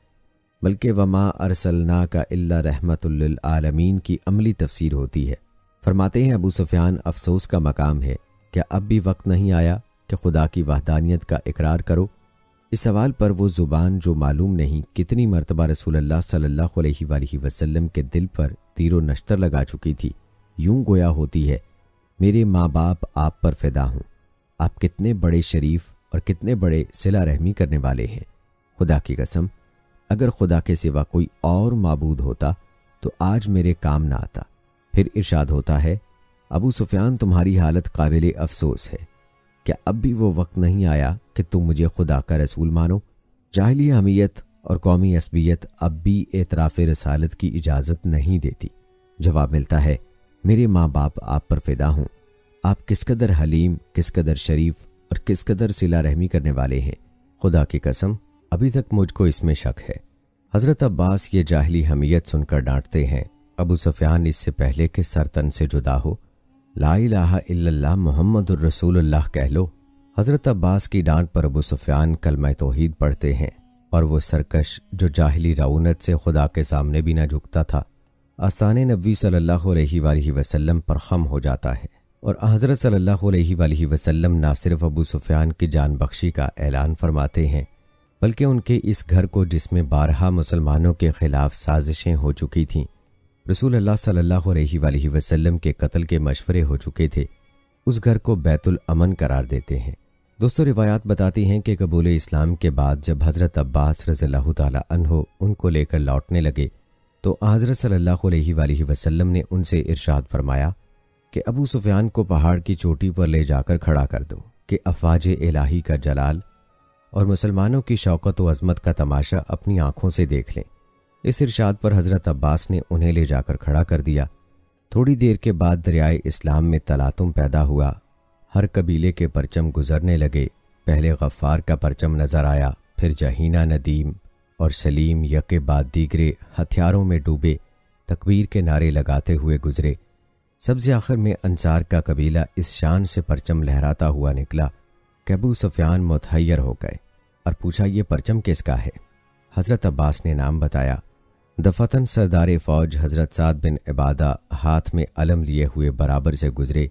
बल्कि वमा अरसलना का इल्ला रहमतुल्लिल आलमीन की अमली तफसीर होती है। फरमाते हैं अबू सुफियान, अफसोस का मकाम है, क्या अब भी वक्त नहीं आया कि खुदा की वहदानियत का इकरार करो? इस सवाल पर वो ज़ुबान जो मालूम नहीं कितनी मरतबा रसूलुल्लाह सल्लल्लाहु अलैहि वसल्लम के दिल पर तीरो नश्तर लगा चुकी थी, यूं गोया होती है, मेरे माँ बाप आप पर फिदा हूँ, आप कितने बड़े शरीफ और कितने बड़े सिला रहमी करने वाले हैं। खुदा की कसम, अगर खुदा के सिवा कोई और माबूद होता तो आज मेरे काम ना आता। फिर इरशाद होता है, अबू सुफियान तुम्हारी हालत काबिल अफसोस है, क्या अब भी वो वक्त नहीं आया कि तुम मुझे खुदा का रसूल मानो? जाहिली हमीयत और कौमी असबियत अब भी एतराफ़ रसालत की इजाज़त नहीं देती। जवाब मिलता है, मेरे माँ बाप आप पर फिदा हूँ, आप किस कदर हलीम, किस कदर शरीफ और किस कदर सिला रहमी करने वाले हैं। खुदा की कसम, अभी तक मुझको इसमें शक है। हज़रत अब्बास ये जाहिली हमीयत सुनकर डांटते हैं, अबू सुफियान इससे पहले कि सरतन से जुदा हो ला इलाहा इल्लल्लाह मुहम्मदुर रसूलुल्लाह कह लो। हज़रत अब्बास की डांट पर अबू सुफियान कलमा तौहीद पढ़ते हैं और वो सरकश जो जाहिली रऊनत से खुदा के सामने भी न झुकता था, आस्ताने नबी सल्लल्लाहु अलैहि वसल्लम पर खम हो जाता है। और हज़रत सल्लल्लाहु अलैहि वसल्लम ना सिर्फ अबू सुफियान की जान बख्शी का ऐलान फरमाते हैं, बल्कि उनके इस घर को जिसमें बारहा मुसलमानों के ख़िलाफ़ साजिशें हो चुकी थीं, रसूलुल्लाह सल्लल्लाहु अलैहि वसल्लम के कत्ल के मशवरे हो चुके थे, उस घर को बैतुल अमन करार देते हैं। दोस्तों, रिवायात बताती हैं कि कबूल इस्लाम के बाद जब हज़रत अब्बास रज़ियल्लाहु ताला अन्हो उनको लेकर लौटने लगे तो हज़रत सल्लल्लाहु अलैहि वसल्लम ने उनसे इरशाद फरमाया कि अबू सुफियान को पहाड़ की चोटी पर ले जाकर खड़ा कर दो कि अफवाज इलाही का जलाल और मुसलमानों की शौकत व अज़मत का तमाशा अपनी आँखों से देख लें। इस इरशाद पर हज़रत अब्बास ने उन्हें ले जाकर खड़ा कर दिया। थोड़ी देर के बाद दरियाए इस्लाम में तलातुम पैदा हुआ, हर कबीले के परचम गुजरने लगे। पहले गफ़ार का परचम नज़र आया, फिर जहीना, नदीम और सलीम यके बाद दीगरे हथियारों में डूबे तकबीर के नारे लगाते हुए गुजरे। सबसे आखिर में अंसार का कबीला इस शान से परचम लहराता हुआ निकला कि अबू सुफियान मुतहैर हो गए और पूछा, ये परचम किसका है? हज़रत अब्बास ने नाम बताया। दफतन सरदार फ़ौज हज़रत साद बिन इबादा हाथ में अलम लिए हुए बराबर से गुजरे।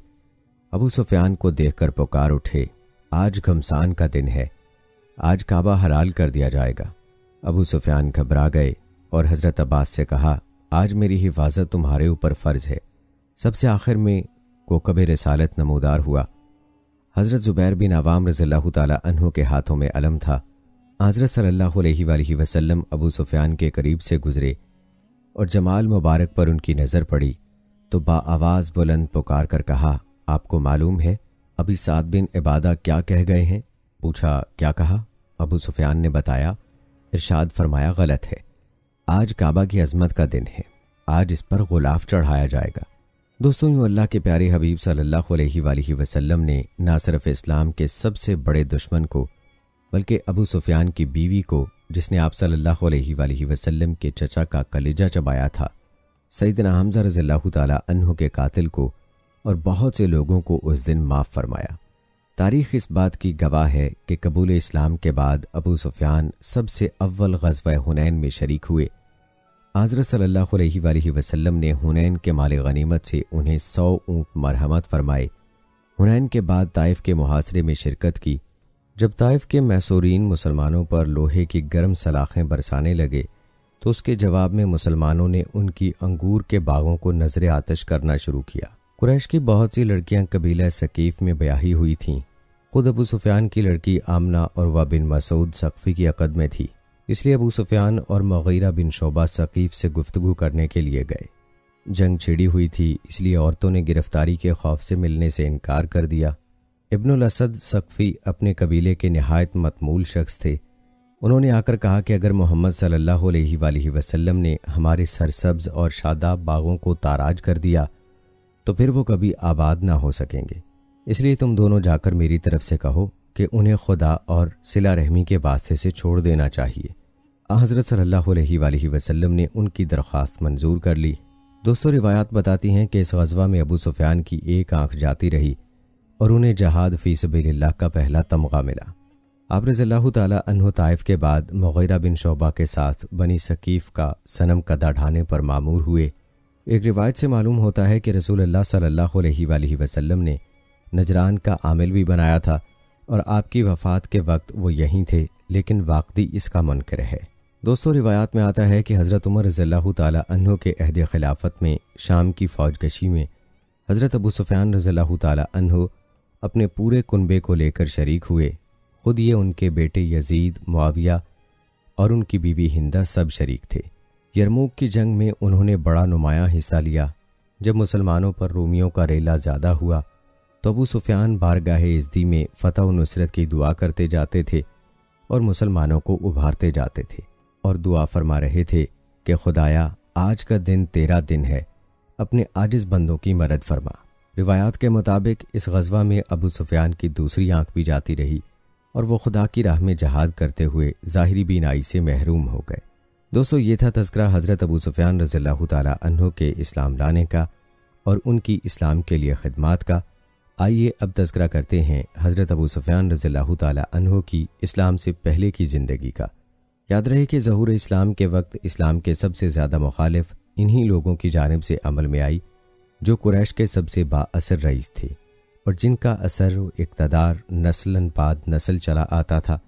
अबू सुफियान को देखकर पुकार उठे, आज घमसान का दिन है, आज काबा हलाल कर दिया जाएगा। अबू सुफियान घबरा गए और हज़रत अब्बास से कहा, आज मेरी हिफाजत तुम्हारे ऊपर फ़र्ज़ है। सबसे आखिर में कोकबे रिसालत नमूदार हुआ। हज़रत ज़ुबैर बिन अवाम रज़ियल्लाहु ताला अन्हु के हाथों में अलम था। हज़रत सल्लल्लाहु अलैहि वसल्लम अबू सुफियान के करीब से गुज़रे और जमाल मुबारक पर उनकी नज़र पड़ी तो बाआवाज़ बुलंद पुकार कर कहा, आपको मालूम है अभी साद बिन इबादा क्या कह गए हैं? पूछा, क्या कहा? अबू सुफियान ने बताया। इरशाद फरमाया, गलत है, आज काबा की अज़मत का दिन है, आज इस पर गुलाफ चढ़ाया जाएगा। दोस्तों, यूँ अल्लाह के प्यारे हबीब सल्लल्लाहु अलैहि वसल्लम ने ना सिर्फ इस्लाम के सबसे बड़े दुश्मन को बल्कि अबू सुफियान की बीवी को, जिसने आप सल्लल्लाहु अलैहि वसल्लम के चचा का कलेजा चबाया था, सैयदना हमज़ा रज़ियल्लाहु ताला अन्हु के कातिल को और बहुत से लोगों को उस दिन माफ़ फरमाया। तारीख़ इस बात की गवाह है कि कबूल इस्लाम के बाद अबू सुफियान सबसे अव्वल ग़ज़वा हुनैन में शरीक हुए। हज़रत सल्लल्लाहु अलैहि वसल्लम ने हुनैन के माल गनीमत से उन्हें सौ ऊँट मरहमत फरमाए। हुनैन के बाद ताइफ के मुहासरे में शिरकत की। जब ताइफ के मैसूरीन मुसलमानों पर लोहे की गर्म सलाखें बरसाने लगे तो उसके जवाब में मुसलमानों ने उनकी अंगूर के बागों को नजर आतश करना शुरू किया। कुरैश की बहुत सी लड़कियां कबीला सकीफ में ब्याही हुई थीं। खुद अबू सुफियान की लड़की आमना और उरवा बिन मसूद सक़फ़ी की अकद में थी, इसलिए अबू सुफियान और मुग़ीरा बिन शोबा सकीफ़ से गुफ्तगू करने के लिए गए। जंग छिड़ी हुई थी, इसलिए औरतों ने गिरफ्तारी के खौफ से मिलने से इनकार कर दिया। इब्नुल असद सक़फ़ी अपने कबीले के नहायत मतमूल शख्स थे। उन्होंने आकर कहा कि अगर मोहम्मद सल्लल्लाहु अलैहि वसल्लम ने हमारे सरसब्ज़ और शादाब बागों को ताराज कर दिया तो फिर वो कभी आबाद ना हो सकेंगे, इसलिए तुम दोनों जाकर मेरी तरफ से कहो कि उन्हें खुदा और सिला रहमी के वास्ते से छोड़ देना चाहिए। हज़रत सल्लल्लाहु अलैहि वसल्लम ने उनकी दरख्वास्त मंजूर कर ली। दोस्तों, रिवायात बताती हैं कि इस ग़ज़वा में अबू सुफियान की एक आंख जाती रही और उन्हें जहाद फ़ी सबीलिल्लाह का पहला तमगा मिला। आप रज़ियल्लाहु तआला अन्हु ताइफ के बाद मुग़ीरा बिन शोबा के साथ बनी सकीफ़ का सनम कदा ढाने पर मामूर हुए। एक रिवायत से मालूम होता है कि रसूलुल्लाह सल्लल्लाहु अलैहि वसल्लम ने नजरान का आमिल भी बनाया था और आपकी वफ़ात के वक्त वो यहीं थे, लेकिन वाकदी इसका मुनकर है। दोस्तों, रिवायात में आता है कि हज़रत उमर रज़ियल्लाहु तआला अन्हु के अहद खिलाफत में शाम की फ़ौजकशी में हज़रत अबू सुफियान रज़ियल्लाहु तआला अन्हु अपने पूरे कुनबे को लेकर शरीक हुए। ख़ुद ये, उनके बेटे यजीद, मुआविया और उनकी बीवी हिंदा सब शरीक थे। यरमूक की जंग में उन्होंने बड़ा नुमायाँ हिस्सा लिया। जब मुसलमानों पर रोमियों का रेला ज़्यादा हुआ तो अबू सुफियान बारगाहे इज़्दी में फ़तह व नुसरत की दुआ करते जाते थे और मुसलमानों को उभारते जाते थे और दुआ फरमा रहे थे कि खुदाया, आज का दिन तेरा दिन है, अपने आजिज़ बंदों की मदद फरमा। रिवायात के मुताबिक इस ग़ज़वा में अबू सुफियान की दूसरी आंख भी जाती रही और वो खुदा की राह में जहाद करते हुए ज़ाहिरी बीनाई से महरूम हो गए। दोस्तों, ये था तज़किरा हज़रत अबू सुफियान रज़ियल्लाहु तआला अन्हु के इस्लाम लाने का और उनकी इस्लाम के लिए ख़िदमात का। आइए अब तज़किरा करते हैं हज़रत अबू सुफियान रज़ियल्लाहु तआला अन्हु की इस्लाम से पहले की ज़िंदगी का। याद रहे कि ज़हूर इस्लाम के वक्त इस्लाम के सबसे ज़्यादा मुखालिफ इन्हीं लोगों की जानिब से अमल में आई जो कुरैश के सबसे बाअसर रईस थे और जिनका असर व इक़्तिदार नस्लन बाद नस्ल चला आता था।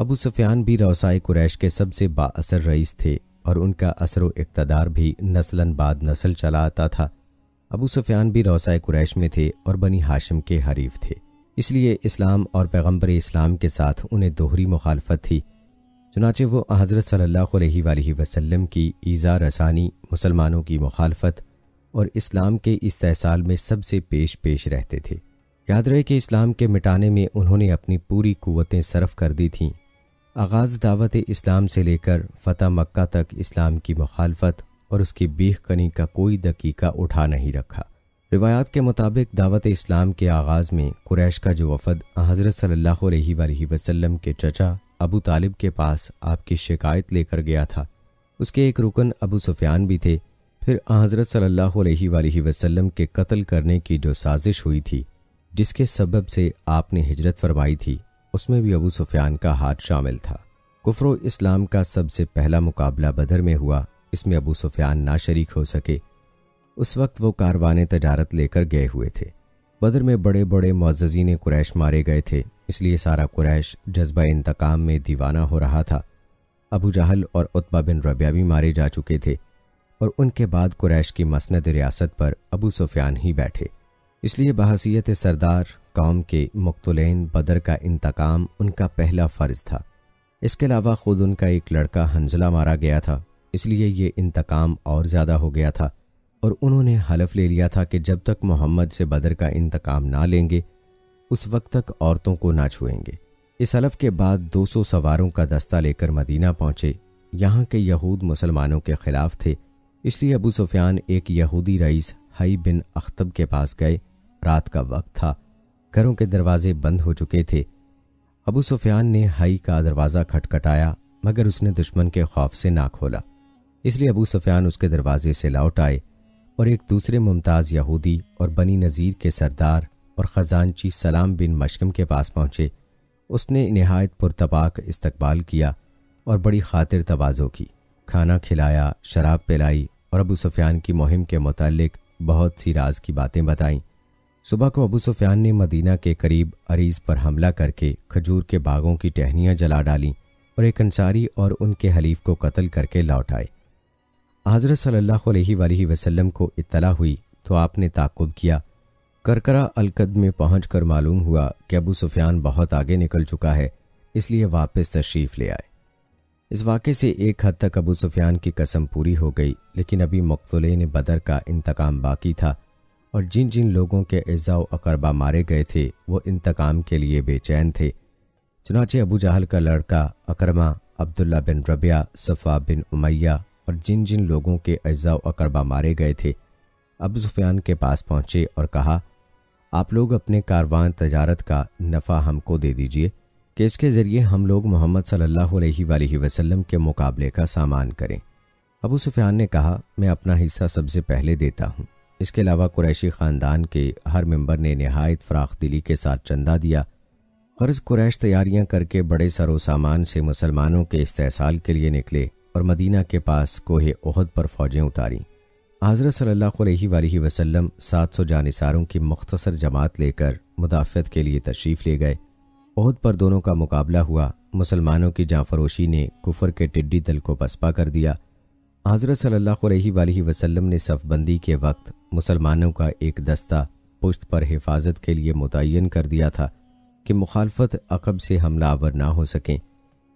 अबू सुफियान भी रौसाए कुरैश के सबसे बाअसर रईस थे और उनका असर व इक़्तिदार भी नस्लन बाद नस्ल चला आता था। अबू सुफियान भी रौसाए कुरैश में थे और बनी हाशिम के हरीफ थे, इसलिए इस्लाम और पैगंबर इस्लाम के साथ उन्हें दोहरी मुखालफत थी। चुनांचे वो हज़रत सल्लल्लाहु अलैहि वसल्लम की ईज़ा रसानी, मुसलमानों की मुखालफत और इस्लाम के इस्तेहसाल में सबसे पेश पेश रहते थे। याद रहे कि इस्लाम के मिटाने में उन्होंने अपनी पूरी कुव्वतें सर्फ कर दी थीं। आगाज़ दावत इस्लाम से लेकर फ़तह मक्का तक इस्लाम की मुखालफत और उसकी बीख कनी का कोई दकीका उठा नहीं रखा। रिवायात के मुताबिक दावत इस्लाम के आगाज़ में कुरैश का जो वफद हज़रत सल्लल्लाहु अलैहि वसल्लम के चचा अबू तालिब के पास आपकी शिकायत लेकर गया था, उसके एक रुकन अबू सुफियान भी थे। फिर हज़रत सल्लल्लाहु अलैहि वसल्लम के कत्ल करने की जो साजिश हुई थी, जिसके सबब से आपने हिजरत फरमाई थी, उसमें भी अबू सुफियान का हाथ शामिल था। कुफ्र व इस्लाम का सबसे पहला मुकाबला बदर में हुआ, इसमें अबू सुफियान ना शरीक हो सके। उस वक्त वो कारवाने तजारत लेकर गए हुए थे। बदर में बड़े बड़े मुअज़्ज़ज़ीन कुरैश मारे गए थे, इसलिए सारा कुरैश जज्बा इंतकाम में दीवाना हो रहा था। अबू जहल और उत्बा बिन रबिया भी मारे जा चुके थे और उनके बाद कुरैश की मसनद रियासत पर अबू सुफियान ही बैठे, इसलिए बहसीयत सरदार कौम के मक़तूलैन बदर का इंतकाम उनका पहला फ़र्ज़ था। इसके अलावा ख़ुद उनका एक लड़का हंजला मारा गया था, इसलिए ये इंतकाम और ज़्यादा हो गया था और उन्होंने हलफ ले लिया था कि जब तक मोहम्मद से बदर का इंतकाम ना लेंगे उस वक्त तक औरतों को ना छुएंगे। इस हलफ के बाद दो सौ सवारों का दस्ता लेकर मदीना पहुँचे। यहाँ के यहूद मुसलमानों के ख़िलाफ़ थे, इसलिए अबू सुफियान एक यहूदी रईस हई बिन अख्तब के पास गए। रात का वक्त था, घरों के दरवाजे बंद हो चुके थे। अबू सुफियान ने हई का दरवाज़ा खटखटाया, मगर उसने दुश्मन के खौफ से ना खोला, इसलिए अबू सुफियान उसके दरवाजे से लौट आए और एक दूसरे मुमताज़ यहूदी और बनी नज़ीर के सरदार और ख़जानची सलाम बिन मशकम के पास पहुँचे। उसने नहायत पुरतपाक इस्तकबाल किया और बड़ी खातिर तवाज़ो की। खाना खिलाया, शराब पिलाई और अबू सुफियान की मुहिम के मुतालिक बहुत सी राज की बातें बताईं। सुबह को अबू सुफियान ने मदीना के करीब अरीज़ पर हमला करके खजूर के बागों की टहनियाँ जला डालीं और एक अंसारी और उनके हलीफ को कत्ल करके लौट आए। हज़रत सल्लल्लाहु अलैहि वसल्लम को इत्तला हुई तो आपने ताक़ुब किया। करकरा अलकद में पहुंचकर मालूम हुआ कि अबू सुफियान बहुत आगे निकल चुका है, इसलिए वापस तशरीफ़ ले आए। इस वाक़े से एक हद तक अबू सुफियान की कसम पूरी हो गई, लेकिन अभी मक़तूलैन बदर का इंतकाम बाकी था और जिन जिन लोगों के इज़्ज़ा व अक़रबा मारे गए थे वो इंतकाम के लिए बेचैन थे। चुनाचे अबू जहल का लड़का अकरमा, अब्दुल्ला बिन रबिया, सफ़ा बिन उमैया और जिन जिन लोगों के इज़्ज़ा व अक़रबा मारे गए थे अबू सुफियान के पास पहुँचे और कहा, आप लोग अपने कारवां तजारत का नफ़ा हमको दे दीजिए कि इसके ज़रिए हम लोग मोहम्मद सल्लल्लाहु अलैहि वसल्लम के मुकाबले का सामान करें। अबू सुफियान ने कहा, मैं अपना हिस्सा सबसे पहले देता हूँ। इसके अलावा कुरैशी ख़ानदान के हर मेंबर ने नहायत फ़राख दिली के साथ चंदा दिया। ग़रज़ कुरैश तैयारियाँ करके बड़े सरो सामान से मुसलमानों के इस्तेहसाल के लिए निकले और मदीना के पास कोहे ओहद पर फ़ौजें उतारी। हज़रत सल्लल्लाहु अलैहि वसल्लम सात सौ जानिसारों की मुख्तसर जमात लेकर मुदाफ़त के लिए तशरीफ़ ले गए। ओहद पर दोनों का मुकाबला हुआ। मुसलमानों की जाँफरोशी ने कुफर के टिड्डी दल को पसपा कर दिया। हज़रत सल्लल्लाहु अलैहि वसल्लम ने सफ़बंदी के वक्त मुसलमानों का एक दस्ता पुश्त पर हिफाजत के लिए मुतय्यन कर दिया था कि मुखालफत अकब से हमलावर ना हो सकें।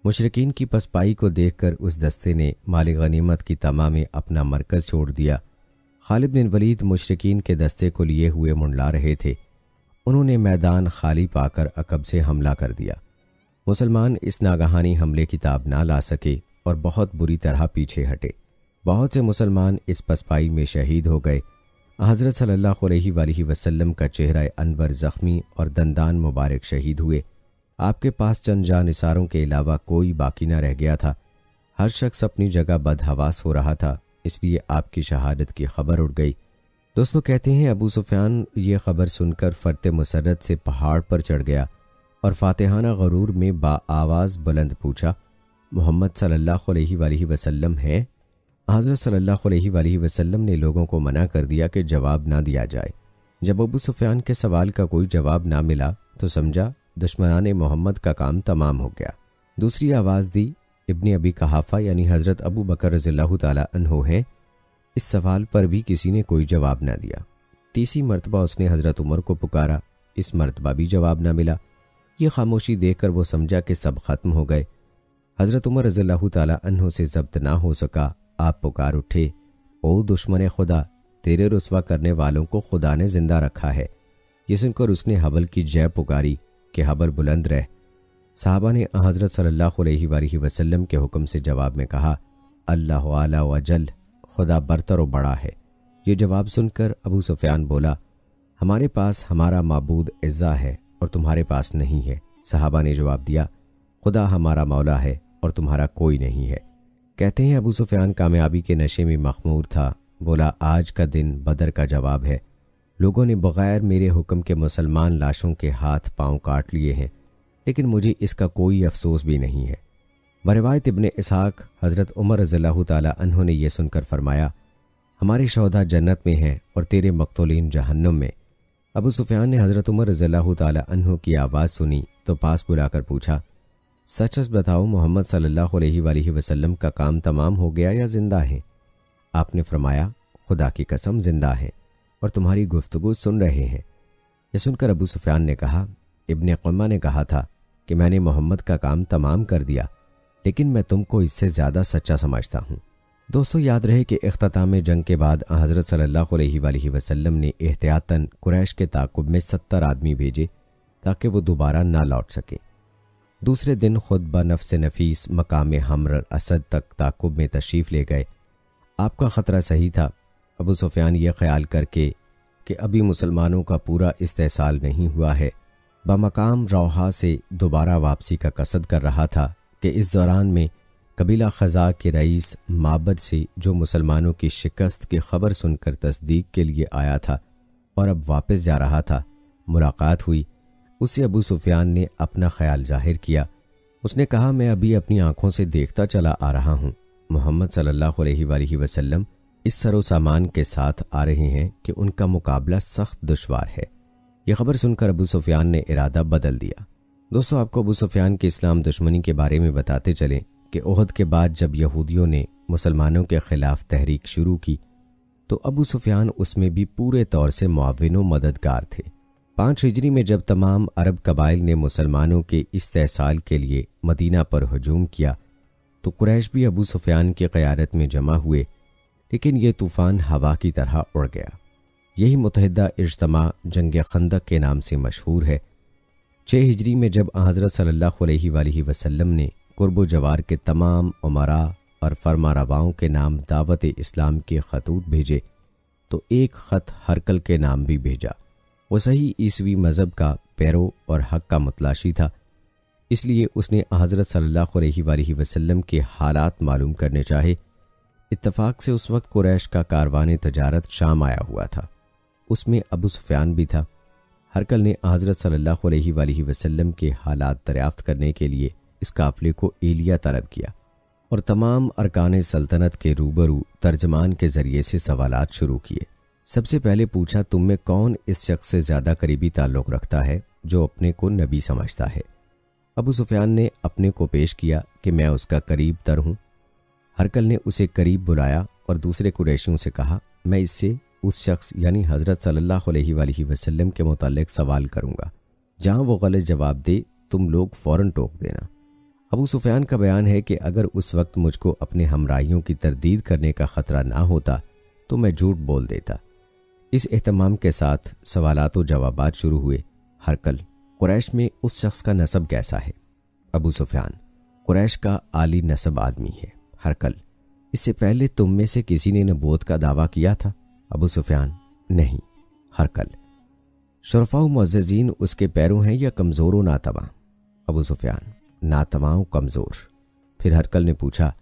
मुशरिकीन की पसपाई को देखकर उस दस्ते ने माल गनीमत की तमा में अपना मरकज़ छोड़ दिया। खालिद बिन वलीद मुशरिकीन के दस्ते को लिए हुए मुंडला रहे थे। उन्होंने मैदान खाली पाकर अकब से हमला कर दिया। मुसलमान इस नागहानी हमले की ताब ना ला सके और बहुत बुरी तरह पीछे हटे। बहुत से मुसलमान इस पसपाई में शहीद हो गए। हज़रत सल्लल्लाहु अलैहि वसल्लम का चेहरा अनवर ज़ख्मी और दंदान मुबारक शहीद हुए। आपके पास चंद जानिसारों के अलावा कोई बाकी न रह गया था। हर शख्स अपनी जगह बदहवास हो रहा था, इसलिए आपकी शहादत की खबर उड़ गई। दोस्तों कहते हैं अबू सुफियान ये खबर सुनकर फरते मुसरत से पहाड़ पर चढ़ गया और फातिहाना गरूर में बा आवाज़ बुलंद पूछा, मोहम्मद सल्लल्लाहु अलैहि वसल्लम हैं? हज़रत सल्लल्लाहु अलैहि वसल्लम ने लोगों को मना कर दिया कि जवाब ना दिया जाए। जब अबू सुफियान के सवाल का कोई जवाब ना मिला तो समझा दुश्मनाने मोहम्मद का काम तमाम हो गया। दूसरी आवाज़ दी, इब्ने अबी कहाफ़ा यानी हज़रत अबू बकर रज़ियल्लाहु ताला अन्हो हैं। इस सवाल पर भी किसी ने कोई जवाब ना दिया। तीसरी मरतबा उसने हज़रत उमर को पुकारा, इस मरतबा भी जवाब ना मिला। ये खामोशी देखकर वो समझा कि सब ख़त्म हो गए। हज़रत उमर रज़ियल्लाहु ताला अन्हो से ज़ब्त ना हो सका। आप पुकार उठे, ओ दुश्मन खुदा, तेरे रुसवा करने वालों को खुदा ने जिंदा रखा है। ये सुनकर उसने हबल की जय पुकारी कि हबल बुलंद रह। साहबा ने हज़रत सल्लल्लाहु अलैहि वसल्लम के हुक्म से जवाब में कहा, अल्लाह आला व जल, खुदा बरतर व बड़ा है। ये जवाब सुनकर अबू सुफियान बोला, हमारे पास हमारा माबूद इज़्ज़ा है और तुम्हारे पास नहीं है। साहबा ने जवाब दिया, खुदा हमारा मौला है और तुम्हारा कोई नहीं है। कहते हैं अबू सुफियान कामयाबी के नशे में मखमूर था। बोला, आज का दिन बदर का जवाब है। लोगों ने बग़ैर मेरे हुक्म के मुसलमान लाशों के हाथ पाँव काट लिए हैं, लेकिन मुझे इसका कोई अफसोस भी नहीं है। बरवायत इब्ने इसहाक हज़रत उमर रज़ियल्लाहु ताला अन्हु ने यह सुनकर फरमाया, हमारे शोहदा जन्नत में हैं और तेरे मक़तूलीन जहन्नम में। अबू सुफियान ने हज़रत उमर रज़ियल्लाहु ताला अन्हु की आवाज़ सुनी तो पास बुलाकर पूछा, सच सच बताओ, मोहम्मद सल्लल्लाहु अलैहि वसल्लम का काम तमाम हो गया या ज़िंदा है? आपने फरमाया, खुदा की कसम ज़िंदा है और तुम्हारी गुफ्तगू सुन रहे हैं। यह सुनकर अबू सुफियान ने कहा, इब्ने क़ुम्मा ने कहा था कि मैंने मोहम्मद का काम तमाम कर दिया, लेकिन मैं तुमको इससे ज़्यादा सच्चा समझता हूँ। दोस्तों याद रहे कि इख्तिताम जंग के बाद हज़रत सल्लल्लाहु अलैहि वसल्लम ने एहतियातन कुरैश के ताक़ुब में सत्तर आदमी भेजे ताकि वो दोबारा ना लौट सके। दूसरे दिन खुद ब नफ्स नफीस मकाम हमर असद तक ताक़ुब में तशरीफ़ ले गए। आपका ख़तरा सही था। अबू सुफियान ये ख्याल करके कि अभी मुसलमानों का पूरा इस्तेहसाल नहीं हुआ है, बमकाम रौहा से दोबारा वापसी का कसद कर रहा था कि इस दौरान में कबीला ख़ज़ा के रईस माबद से जो मुसलमानों की शिकस्त की खबर सुनकर तस्दीक के लिए आया था और अब वापस जा रहा था, मुलाकात हुई। उससे अबू सुफियान ने अपना ख्याल जाहिर किया। उसने कहा, मैं अभी अपनी आँखों से देखता चला आ रहा हूँ। मोहम्मद सल्लल्लाहु अलैहि वसल्लम इस सरो सामान के साथ आ रहे हैं कि उनका मुकाबला सख्त दुश्वार है। यह खबर सुनकर अबू सुफियान ने इरादा बदल दिया। दोस्तों, आपको अबू सुफियान के इस्लाम दुश्मनी के बारे में बताते चलें कि ओहद के बाद जब यहूदियों ने मुसलमानों के खिलाफ तहरीक शुरू की तो अबू सुफियान उसमें भी पूरे तौर से मुआविन व मददगार थे। पाँच हिजरी में जब तमाम अरब कबाइल ने मुसलमानों के इस्तेहसाल के लिए मदीना पर हुजूम किया तो कुरैश भी अबू सुफियान की क़यादत में जमा हुए, लेकिन ये तूफ़ान हवा की तरह उड़ गया। यही मुतहदा इज्तमा जंग खंदक के नाम से मशहूर है। छः हिजरी में जब हज़रत सल्लल्लाहु अलैहि वसल्लम ने कुर्ब जवार के तमाम उमरा और फरमा रवाओं के नाम दावत इस्लाम के खतूत भेजे तो एक ख़त हरकल के नाम भी भेजा। वो सही ईसवी मज़हब का पैरो और हक़ का मतलाशी था, इसलिए उसने हज़रत सल्लल्लाहु अलैहि वसल्लम के हालात मालूम करने चाहे। इत्तफ़ाक़ से उस वक्त कुरैश का कारवान तजारत शाम आया हुआ था, उसमें अबू सुफियान भी था। हरकल ने हज़रत सल्लल्लाहु अलैहि वसल्लम के हालात दरियाफ़्त करने के लिए इस काफ़िले को एलिया तलब किया और तमाम अरकान सल्तनत के रूबरू तर्जमान के ज़रिए से सवालात शुरू किए। सबसे पहले पूछा, तुम में कौन इस शख्स से ज़्यादा करीबी ताल्लुक़ रखता है जो अपने को नबी समझता है? अबू सुफियान ने अपने को पेश किया कि मैं उसका करीब तर हूँ। हरकल ने उसे करीब बुलाया और दूसरे कुरैशियों से कहा, मैं इससे उस शख्स यानी हज़रत सल्लल्लाहु अलैहि वसल्लम के मुतालिक सवाल करूँगा, जहाँ वो गलत जवाब दे तुम लोग फ़ौरन टोक देना। अबू सुफियान का बयान है कि अगर उस वक्त मुझको अपने हमराइयों की तरदीद करने का ख़तरा ना होता तो मैं झूठ बोल देता। इस एहतमाम के साथ सवालात व जवाबात शुरू हुए। हरकल, कुरैश में उस शख्स का नसब कैसा है? अबू सुफियान, कुरैश का आली नसब आदमी है। हरकल, इससे पहले तुम में से किसी ने नबूवत का दावा किया था? अबू सुफियान, नहीं। हरकल, शुरफा व मुअज़्ज़ज़ीन उसके पैरों हैं या कमज़ोर व नातवां? अबू सुफियान, नातवाओं कमज़ोर। फिर हरकल ने पूछा,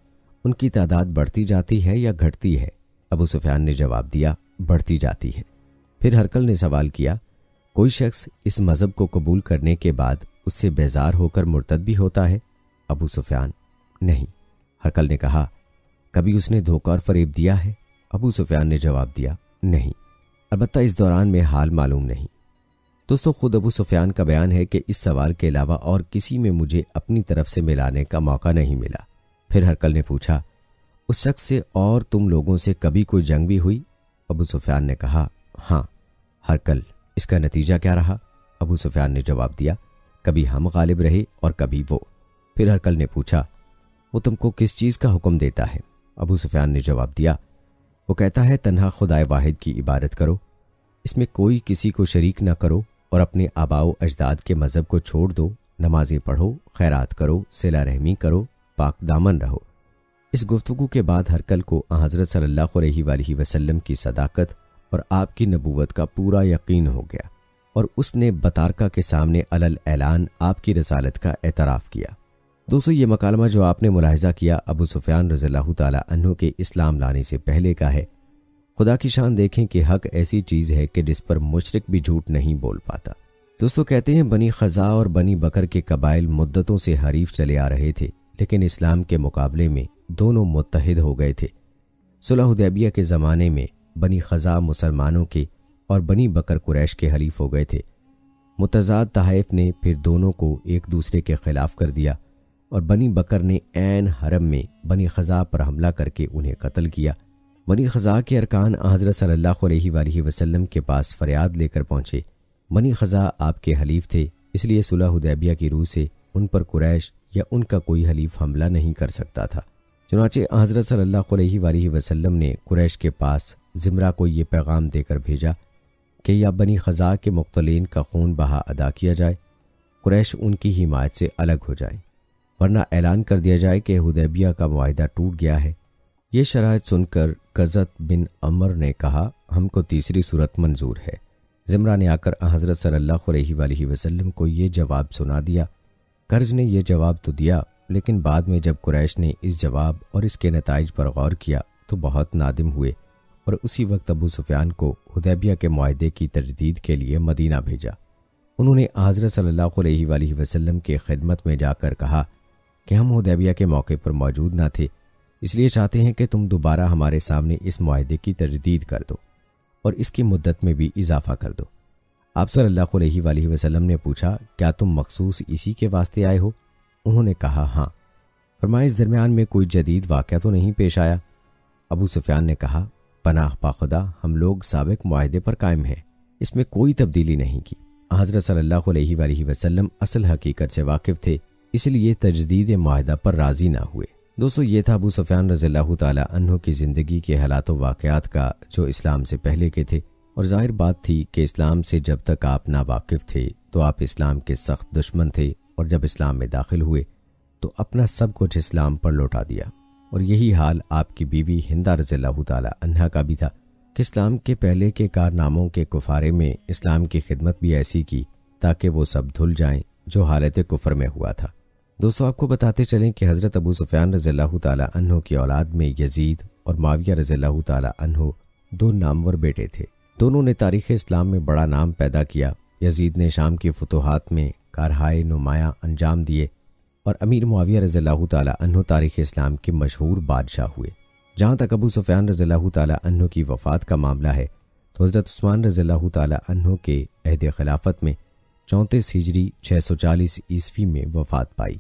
उनकी तादाद बढ़ती जाती है या घटती है? अबू सुफियान ने जवाब दिया, बढ़ती जाती है। फिर हरकल ने सवाल किया, कोई शख्स इस मज़हब को कबूल करने के बाद उससे बेजार होकर मुर्तद भी होता है? अबू सुफियान, नहीं। हरकल ने कहा, कभी उसने धोखा और फरेब दिया है? अबू सुफियान ने जवाब दिया, नहीं, अलबत्ता इस दौरान में हाल मालूम नहीं। दोस्तों, ख़ुद अबू सुफियान का बयान है कि इस सवाल के अलावा और किसी में मुझे अपनी तरफ से मिलाने का मौका नहीं मिला। फिर हरकल ने पूछा, उस शख्स से और तुम लोगों से कभी कोई जंग भी हुई? अबू सुफियान ने कहा, हाँ। हरकल, इसका नतीजा क्या रहा? अबू सुफियान ने जवाब दिया, कभी हम गालिब रहे और कभी वो। फिर हरकल ने पूछा, वो तुमको किस चीज़ का हुक्म देता है? अबू सुफियान ने जवाब दिया, वो कहता है तन्हा खुदाए वाहिद की इबादत करो, इसमें कोई किसी को शरीक ना करो और अपने आबाओ अजदाद के मज़हब को छोड़ दो, नमाजें पढ़ो, खैरात करो, सिला रहमी करो, पाक दामन रहो। इस गुफ्तगू के बाद हरकल को हज़रत सल्लल्लाहु अलैहि वसल्लम की सदाकत और आपकी नबूवत का पूरा यकीन हो गया और उसने बतारका के सामने अलल ऐलान आपकी रसालत का एतराफ़ किया। दोस्तों, ये मकालमा जो आपने मुलाहिजा किया अबू सुफियान रज़ियल्लाहु तआला अन्हु के इस्लाम लाने से पहले का है। खुदा की शान देखें कि हक़ ऐसी चीज़ है कि जिस पर मुशरिक भी झूठ नहीं बोल पाता। दोस्तों, कहते हैं बनी ख़ज़ा और बनी बकर के कबाइल मुद्दतों से हरीफ चले आ रहे थे, लेकिन इस्लाम के मुकाबले में दोनों मुत्तहिद हो गए थे। सुलह हुदैबिया के ज़माने में बनी ख़ज़ा मुसलमानों के और बनी बकर कुरैश के हलीफ हो गए थे। मुतज़ाद तहाइफ ने फिर दोनों को एक दूसरे के ख़िलाफ़ कर दिया और बनी बकर ने ऐन हरम में बनी ख़ज़ा पर हमला करके उन्हें कत्ल किया। बनी ख़ज़ा के अरकान हज़रत सल्लल्लाहु अलैहि वसल्लम के पास फ़रियाद लेकर पहुँचे, बनी ख़ज़ा आपके हलीफ थे, इसलिए सुलह हुदैबिया की रूह से उन पर कुरैश या उनका कोई हलीफ हमला नहीं कर सकता था। चुनाचे हज़रत सल्लल्लाहु अलैहि वसल्लम ने कुरैश के पास ज़िमरा को ये पैगाम देकर भेजा कि या बनी ख़ज़ा के मुक़्तलीन का खून बहा अदा किया जाए, कुरैश उनकी हिमायत से अलग हो जाए, वरना ऐलान कर दिया जाए कि हुदैबिया का मुआहिदा टूट गया है। ये शरायत सुनकर कज़त बिन अमर ने कहा, हमको तीसरी सूरत मंजूर है। ज़िमरा ने आकर हज़रत सल्लल्लाहु अलैहि वसल्लम को ये जवाब सुना दिया। कर्ज़ ने यह जवाब तो दिया, लेकिन बाद में जब कुरैश ने इस जवाब और इसके नताइज पर गौर किया तो बहुत नादिम हुए और उसी वक्त अबू सुफियान को हुदैबिया के मुआहिदे की तरदीद के लिए मदीना भेजा। उन्होंने हज़रत सल्लल्लाहु अलैहि वसल्लम के खिदमत में जाकर कहा कि हम हुदैबिया के मौके पर मौजूद ना थे, इसलिए चाहते हैं कि तुम दोबारा हमारे सामने इस मुआहिदे की तरदीद कर दो और इसकी मुद्दत में भी इजाफा कर दो। आप सल्लल्लाहु अलैहि वसल्लम ने पूछा, क्या तुम मखसूस इसी के वास्ते आए हो? उन्होंने कहा, हाँ। फरमाया, इस दरमियान में कोई जदीद वाक़या तो नहीं पेश आया? अबू सुफियान ने कहा, पनाह पाखुदा, हम लोग साबिक मुआहदे पर कायम हैं, इसमें कोई तब्दीली नहीं की। हज़रत सल्लल्लाहु अलैहि वसल्लम असल हकीकत से वाकिफ़ थे, इसलिए तजदीद मुआहदा पर राज़ी ना हुए। दोस्तों, ये था अबू सुफियान रज़ियल्लाहु ताला अन्हु की ज़िंदगी के हालात व वाक़यात का जो इस्लाम से पहले के थे। और जाहिर बात थी कि इस्लाम से जब तक आप नावाकिफ़ थे तो आप इस्लाम के सख्त दुश्मन थे, और जब इस्लाम में दाखिल हुए तो अपना सब कुछ इस्लाम पर लौटा दिया। और यही हाल आपकी बीवी हिंदा रज़ियल्लाहु ताला अन्हा का भी था कि इस्लाम के पहले के कारनामों के कुफारे में इस्लाम की खिदमत भी ऐसी की ताकि वो सब धुल जाएं जो हालत कुफर में हुआ था। दोस्तों, आपको बताते चलें कि हज़रत अबू सुफियान रज़ियल्लाहु ताला अन्हु की औलाद में यजीद और माविया रज़ियल्लाहु ताला अन्हु दो नामवर बेटे थे। दोनों ने तारीख़ इस्लाम में बड़ा नाम पैदा किया। यजीद ने शाम के फतूहात में कारहाए नुमाया अंजाम दिए और अमीर मुआविया रज़ियल्लाहु ताला अन्हु तारीख़ इस्लाम के मशहूर बादशाह हुए। जहाँ तक अबू सुफियान रज़ियल्लाहु ताला अन्हु की वफ़ात का मामला है तो हज़रत उस्मान रज़ियल्लाहु ताला अन्हु के अहद खिलाफत में चौंतीस हिजरी छः सौ चालीस ईस्वी में वफ़ात पाई।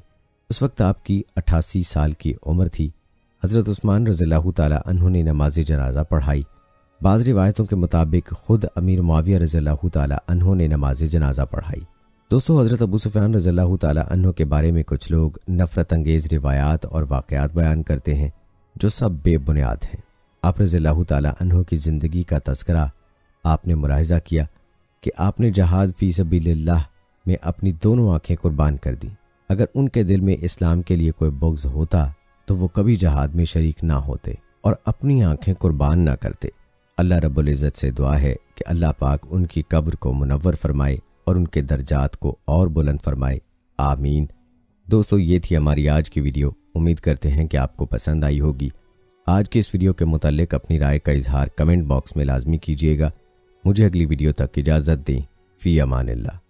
उस वक्त आपकी अट्ठासी साल की उम्र थी। हज़रत उस्मान रज़ियल्लाहु ताला अन्हु ने नमाज जनाजा पढ़ाई। बाज़ रिवायतों के मुताबिक ख़ुद अमीर मुआविया रज़ियल्लाहु ताला अन्हु ने नमाज जनाजा पढ़ाई। दोस्तों, हज़रत अबू सुफियान रज़ियल्लाहु ताला अन्हु के बारे में कुछ लोग नफ़रत अंगेज़ रिवायात और वाक़यात बयान करते हैं जो सब बेबुनियाद हैं। आप रज़ियल्लाहु ताला अन्हु की ज़िंदगी का तज़किरा आपने मुलाहिज़ा किया कि आपने जहाद फ़ी सबीलिल्लाह में अपनी दोनों आँखें कुर्बान कर दी। अगर उनके दिल में इस्लाम के लिए कोई बुग़्ज़ होता तो वो कभी जहाद में शरीक ना होते और अपनी आँखें कुर्बान ना करते। अल्लाह रब्बुल इज़्ज़त से दुआ है कि अल्लाह पाक उनकी कब्र को मुनव्वर फ़रमाए और उनके दर्जात को और बुलंद फरमाए। आमीन। दोस्तों, ये थी हमारी आज की वीडियो। उम्मीद करते हैं कि आपको पसंद आई होगी। आज के इस वीडियो के मुतालिक अपनी राय का इजहार कमेंट बॉक्स में लाजमी कीजिएगा। मुझे अगली वीडियो तक इजाज़त दें। फ़ी अमानिल्लाह।